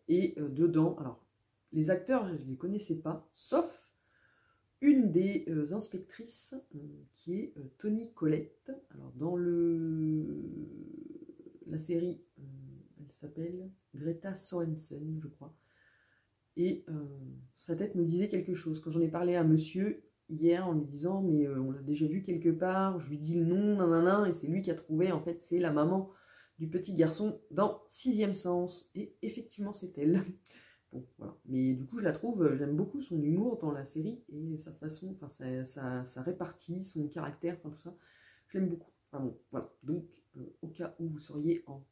Et dedans, alors, les acteurs, je ne les connaissais pas, sauf une des inspectrices qui est Toni Collette. Alors, dans la série, elle s'appelle Greta Sorensen, je crois. Et sa tête me disait quelque chose. Quand j'en ai parlé à monsieur hier en lui disant mais on l'a déjà vu quelque part, je lui dis le nom, nanana, et c'est lui qui a trouvé, en fait c'est la maman du petit garçon dans 6e sens, et effectivement c'est elle. Bon voilà, mais du coup je la trouve, j'aime beaucoup son humour dans la série, et sa façon, enfin ça répartit son caractère, enfin tout ça, je l'aime beaucoup, enfin bon, voilà, donc au cas où vous seriez en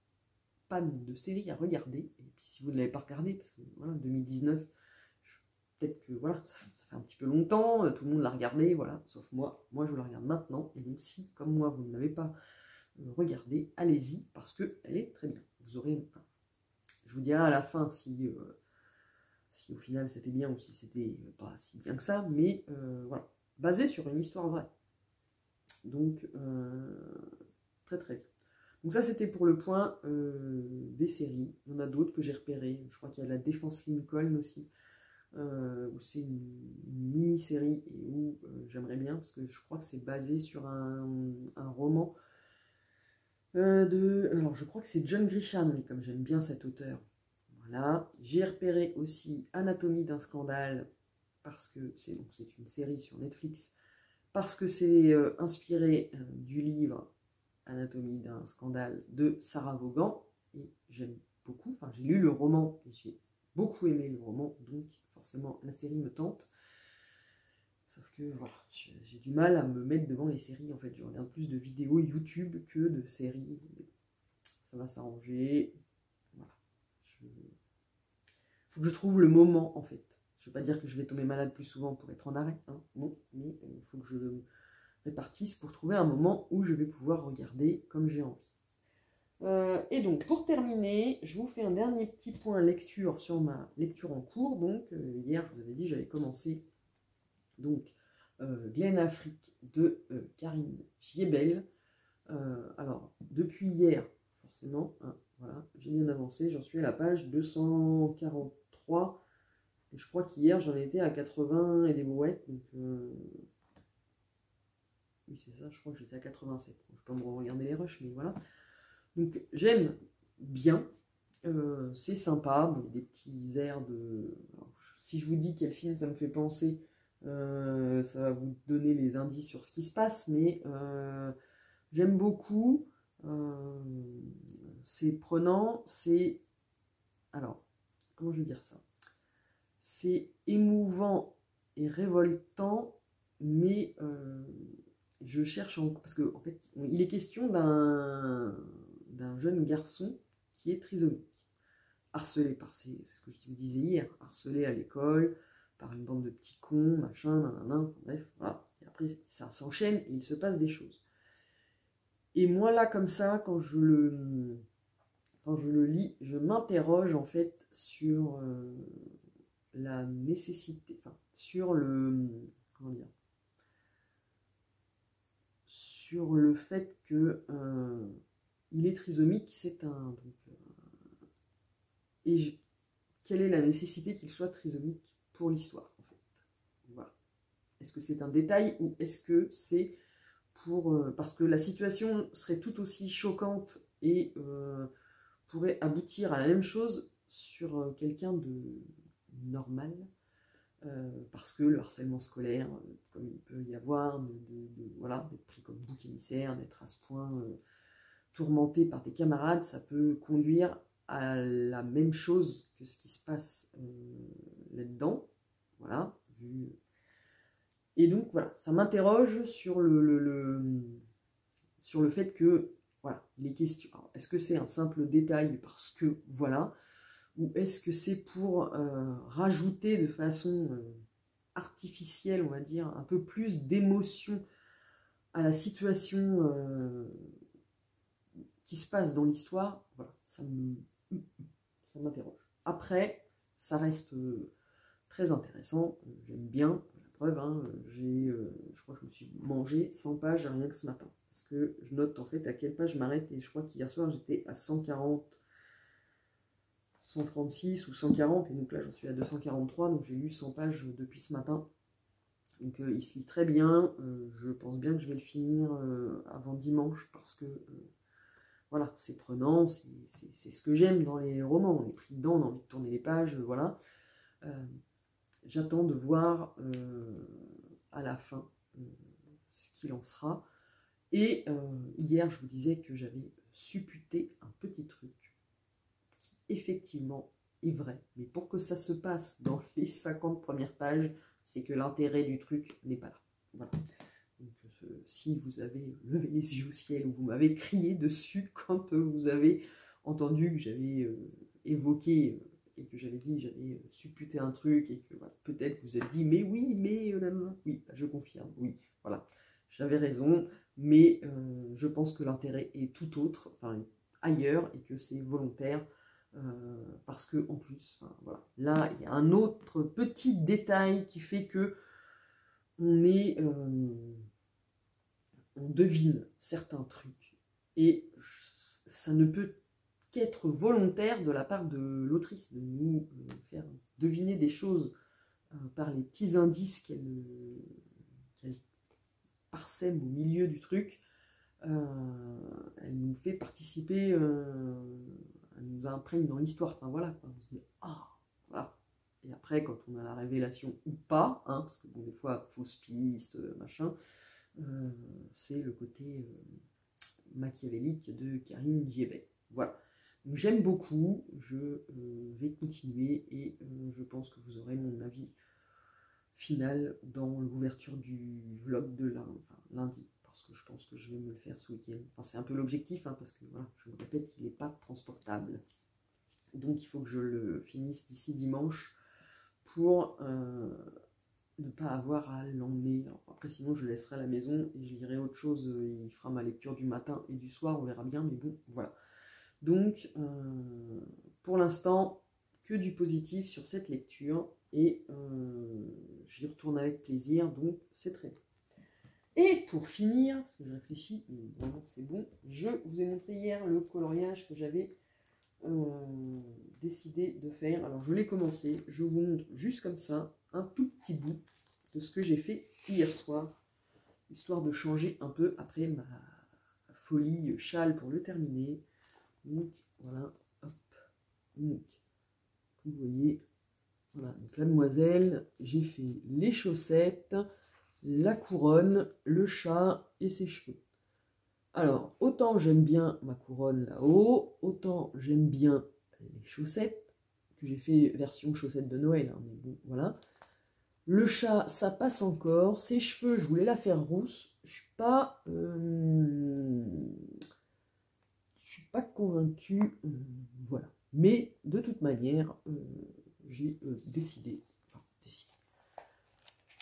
panne de série à regarder, et puis si vous ne l'avez pas regardé, parce que voilà, 2019, peut-être que voilà, ça fait un petit peu longtemps, tout le monde l'a regardé, voilà, sauf moi je la regarde maintenant, et donc si, comme moi, vous ne l'avez pas regardée, allez-y, parce qu'elle est très bien. Vous aurez, enfin, je vous dirai à la fin si au final c'était bien ou si c'était pas si bien que ça, mais voilà, basé sur une histoire vraie. Donc, très très bien. Donc ça c'était pour le point des séries, il y en a d'autres que j'ai repérées, je crois qu'il y a La Défense Lincoln aussi, où c'est une mini-série et où j'aimerais bien, parce que je crois que c'est basé sur un roman alors je crois que c'est John Grisham, mais comme j'aime bien cet auteur, voilà. J'ai repéré aussi Anatomie d'un scandale, parce que c'est une série sur Netflix, parce que c'est inspiré du livre Anatomie d'un scandale de Sarah Vaughan, et j'aime beaucoup, enfin j'ai lu le roman et j'ai beaucoup aimé le roman, donc forcément la série me tente, sauf que voilà, j'ai du mal à me mettre devant les séries, en fait je regarde plus de vidéos YouTube que de séries, ça va s'arranger, voilà, faut que je trouve le moment en fait, je ne vais pas dire que je vais tomber malade plus souvent pour être en arrêt, hein, non, mais il faut que je répartisse pour trouver un moment où je vais pouvoir regarder comme j'ai envie. Et donc, pour terminer, je vous fais un dernier petit point lecture sur ma lecture en cours. Donc, hier, je vous avais dit, j'avais commencé donc Glen Affric de Karine Giebel. Alors, depuis hier, forcément, hein, voilà, j'ai bien avancé, j'en suis à la page 243. Et je crois qu'hier, j'en étais à 80 et des brouettes. Donc, oui, c'est ça, je crois que j'étais à 87. Je ne peux pas me regarder les rushs, mais voilà. Donc, j'aime bien, c'est sympa, bon, des petits airs de... Alors, si je vous dis quel film ça me fait penser, ça va vous donner les indices sur ce qui se passe, mais j'aime beaucoup, c'est prenant, c'est... Alors, comment je vais dire ça? C'est émouvant et révoltant, mais je cherche... Parce qu'en fait, il est question d'un jeune garçon qui est trisomique, harcelé par ses, ce que je vous disais hier, harcelé à l'école, par une bande de petits cons, machin, nanana, bref, voilà. Et après, ça s'enchaîne et il se passe des choses. Et moi, là, comme ça, quand je le lis, je m'interroge, en fait, sur la nécessité, enfin, sur le, comment dire, sur le fait que... il est trisomique, c'est un... Donc, quelle est la nécessité qu'il soit trisomique pour l'histoire, en fait? Voilà. Est-ce que c'est un détail ou est-ce que c'est pour... parce que la situation serait tout aussi choquante et pourrait aboutir à la même chose sur quelqu'un de normal, parce que le harcèlement scolaire, comme il peut y avoir, voilà, d'être pris comme bouc émissaire, d'être à ce point... tourmenté par des camarades, ça peut conduire à la même chose que ce qui se passe là-dedans. Voilà. Et donc, voilà, ça m'interroge sur le fait que, voilà, les questions... Est-ce que c'est un simple détail parce que, voilà, ou est-ce que c'est pour rajouter de façon artificielle, on va dire, un peu plus d'émotion à la situation... qui se passe dans l'histoire, voilà, ça m'interroge. Après, ça reste très intéressant, j'aime bien, la preuve, hein, je crois que je me suis mangé 100 pages rien que ce matin, parce que je note en fait à quelle page je m'arrête, et je crois qu'hier soir j'étais à 140, 136 ou 140, et donc là j'en suis à 243, donc j'ai lu 100 pages depuis ce matin. Donc il se lit très bien, je pense bien que je vais le finir avant dimanche, parce que... voilà, c'est prenant, c'est ce que j'aime dans les romans, on est pris dedans, on a envie de tourner les pages, voilà. J'attends de voir à la fin ce qu'il en sera. Et hier, je vous disais que j'avais supputé un petit truc qui, effectivement, est vrai. Mais pour que ça se passe dans les 50 premières pages, c'est que l'intérêt du truc n'est pas là. Voilà. Donc, si vous avez levé les yeux au ciel ou vous m'avez crié dessus quand vous avez entendu que j'avais évoqué et que j'avais dit, j'avais supputé un truc et que voilà, peut-être vous avez dit mais oui, mais oui, bah, je confirme, oui, voilà, j'avais raison, mais je pense que l'intérêt est tout autre, enfin ailleurs, et que c'est volontaire parce que en plus, enfin, voilà, là il y a un autre petit détail qui fait que on devine certains trucs et ça ne peut qu'être volontaire de la part de l'autrice de nous faire deviner des choses par les petits indices qu'elle parsème au milieu du truc. Elle nous fait participer, elle nous imprègne dans l'histoire. Enfin voilà, quoi. On se dit ah, voilà. Et après, quand on a la révélation ou pas, hein, parce que bon, des fois, fausse piste, machin, c'est le côté machiavélique de Karine Giebel. Voilà. Donc j'aime beaucoup, je vais continuer et je pense que vous aurez mon avis final dans l'ouverture du vlog de lundi, parce que je pense que je vais me le faire ce week-end. Enfin, c'est un peu l'objectif, hein, parce que voilà, je vous répète, il n'est pas transportable. Donc il faut que je le finisse d'ici dimanche, pour ne pas avoir à l'emmener. Après, sinon, je le laisserai à la maison et je lirai autre chose. Il fera ma lecture du matin et du soir, on verra bien, mais bon, voilà. Donc, pour l'instant, que du positif sur cette lecture. Et j'y retourne avec plaisir, donc c'est très bien. Et pour finir, parce que je réfléchis, mais vraiment c'est bon, je vous ai montré hier le coloriage que j'avais décidé de faire. Alors je l'ai commencé, je vous montre juste comme ça, un tout petit bout de ce que j'ai fait hier soir, histoire de changer un peu après ma folie châle pour le terminer. Donc voilà, hop, donc vous voyez, voilà, donc la demoiselle, j'ai fait les chaussettes, la couronne, le chat et ses cheveux. Alors, autant j'aime bien ma couronne là-haut, autant j'aime bien les chaussettes, que j'ai fait version chaussettes de Noël, hein, mais bon, voilà. Le chat, ça passe encore. Ses cheveux, je voulais la faire rousse. Je suis pas convaincue, voilà. Mais, de toute manière, j'ai décidé,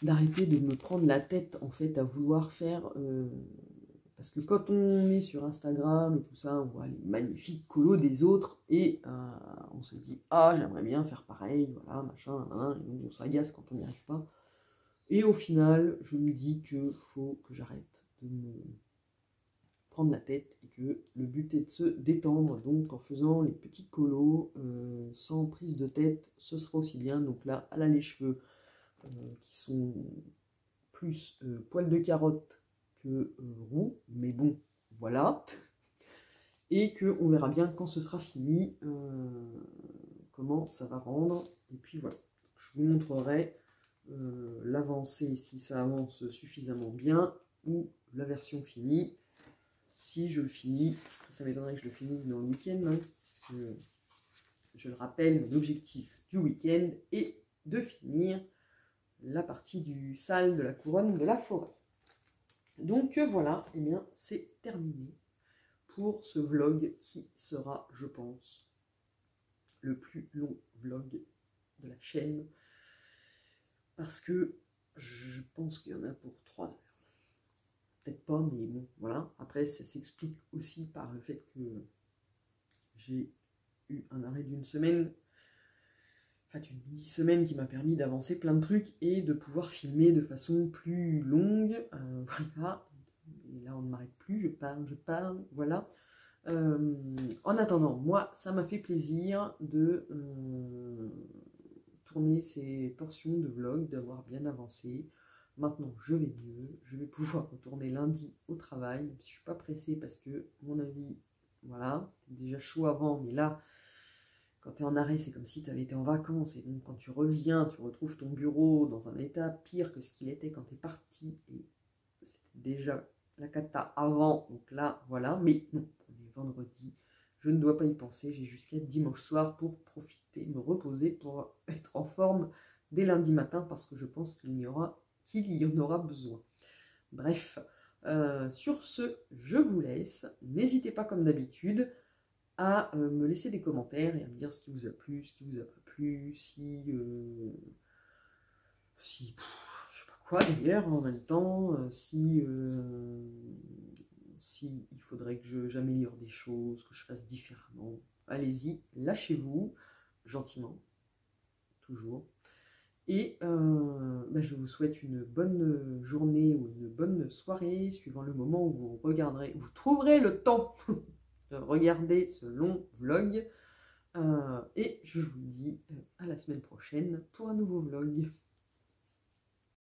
d'arrêter de me prendre la tête, en fait, à vouloir faire... parce que quand on est sur Instagram et tout ça, on voit les magnifiques colos des autres, et on se dit « Ah, j'aimerais bien faire pareil, voilà, machin, hein, », et donc on s'agace quand on n'y arrive pas. Et au final, je me dis qu'il faut que j'arrête de me prendre la tête, et que le but est de se détendre, donc en faisant les petits colos, sans prise de tête, ce sera aussi bien. Donc là, elle a les cheveux qui sont plus poils de carotte, roux, mais bon, voilà, et que on verra bien quand ce sera fini comment ça va rendre, et puis voilà, je vous montrerai l'avancée, si ça avance suffisamment bien, ou la version finie, si je le finis. Ça m'étonnerait que je le finisse dans le week-end, hein, parce que je le rappelle, mon objectif du week-end est de finir la partie du sale de la couronne de la forêt. Donc voilà, et eh bien c'est terminé pour ce vlog qui sera, je pense, le plus long vlog de la chaîne, parce que je pense qu'il y en a pour 3 heures. Peut-être pas, mais bon, voilà. Après, ça s'explique aussi par le fait que j'ai eu un arrêt d'une semaine, enfin une mini-semaine qui m'a permis d'avancer plein de trucs et de pouvoir filmer de façon plus longue. Voilà. Et là, on ne m'arrête plus, je parle, voilà. En attendant, moi, ça m'a fait plaisir de tourner ces portions de vlog, d'avoir bien avancé. Maintenant, je vais mieux. Je vais pouvoir retourner lundi au travail, même si je ne suis pas pressée parce que, à mon avis, voilà, c'était déjà chaud avant, mais là... Quand tu es en arrêt, c'est comme si tu avais été en vacances, et donc quand tu reviens, tu retrouves ton bureau dans un état pire que ce qu'il était quand tu es parti, et c'était déjà la cata avant, donc là, voilà, mais non, on est vendredi, je ne dois pas y penser, j'ai jusqu'à dimanche soir pour profiter, me reposer, pour être en forme dès lundi matin, parce que je pense qu'il y en aura besoin. Bref, sur ce, je vous laisse, n'hésitez pas comme d'habitude, à me laisser des commentaires et à me dire ce qui vous a plu, ce qui vous a pas plu, je sais pas quoi d'ailleurs en même temps, si il faudrait que j'améliore des choses, que je fasse différemment, allez-y, lâchez-vous, gentiment, toujours, et je vous souhaite une bonne journée ou une bonne soirée, suivant le moment où vous regarderez, vous trouverez le temps de regarder ce long vlog, et je vous dis à la semaine prochaine pour un nouveau vlog.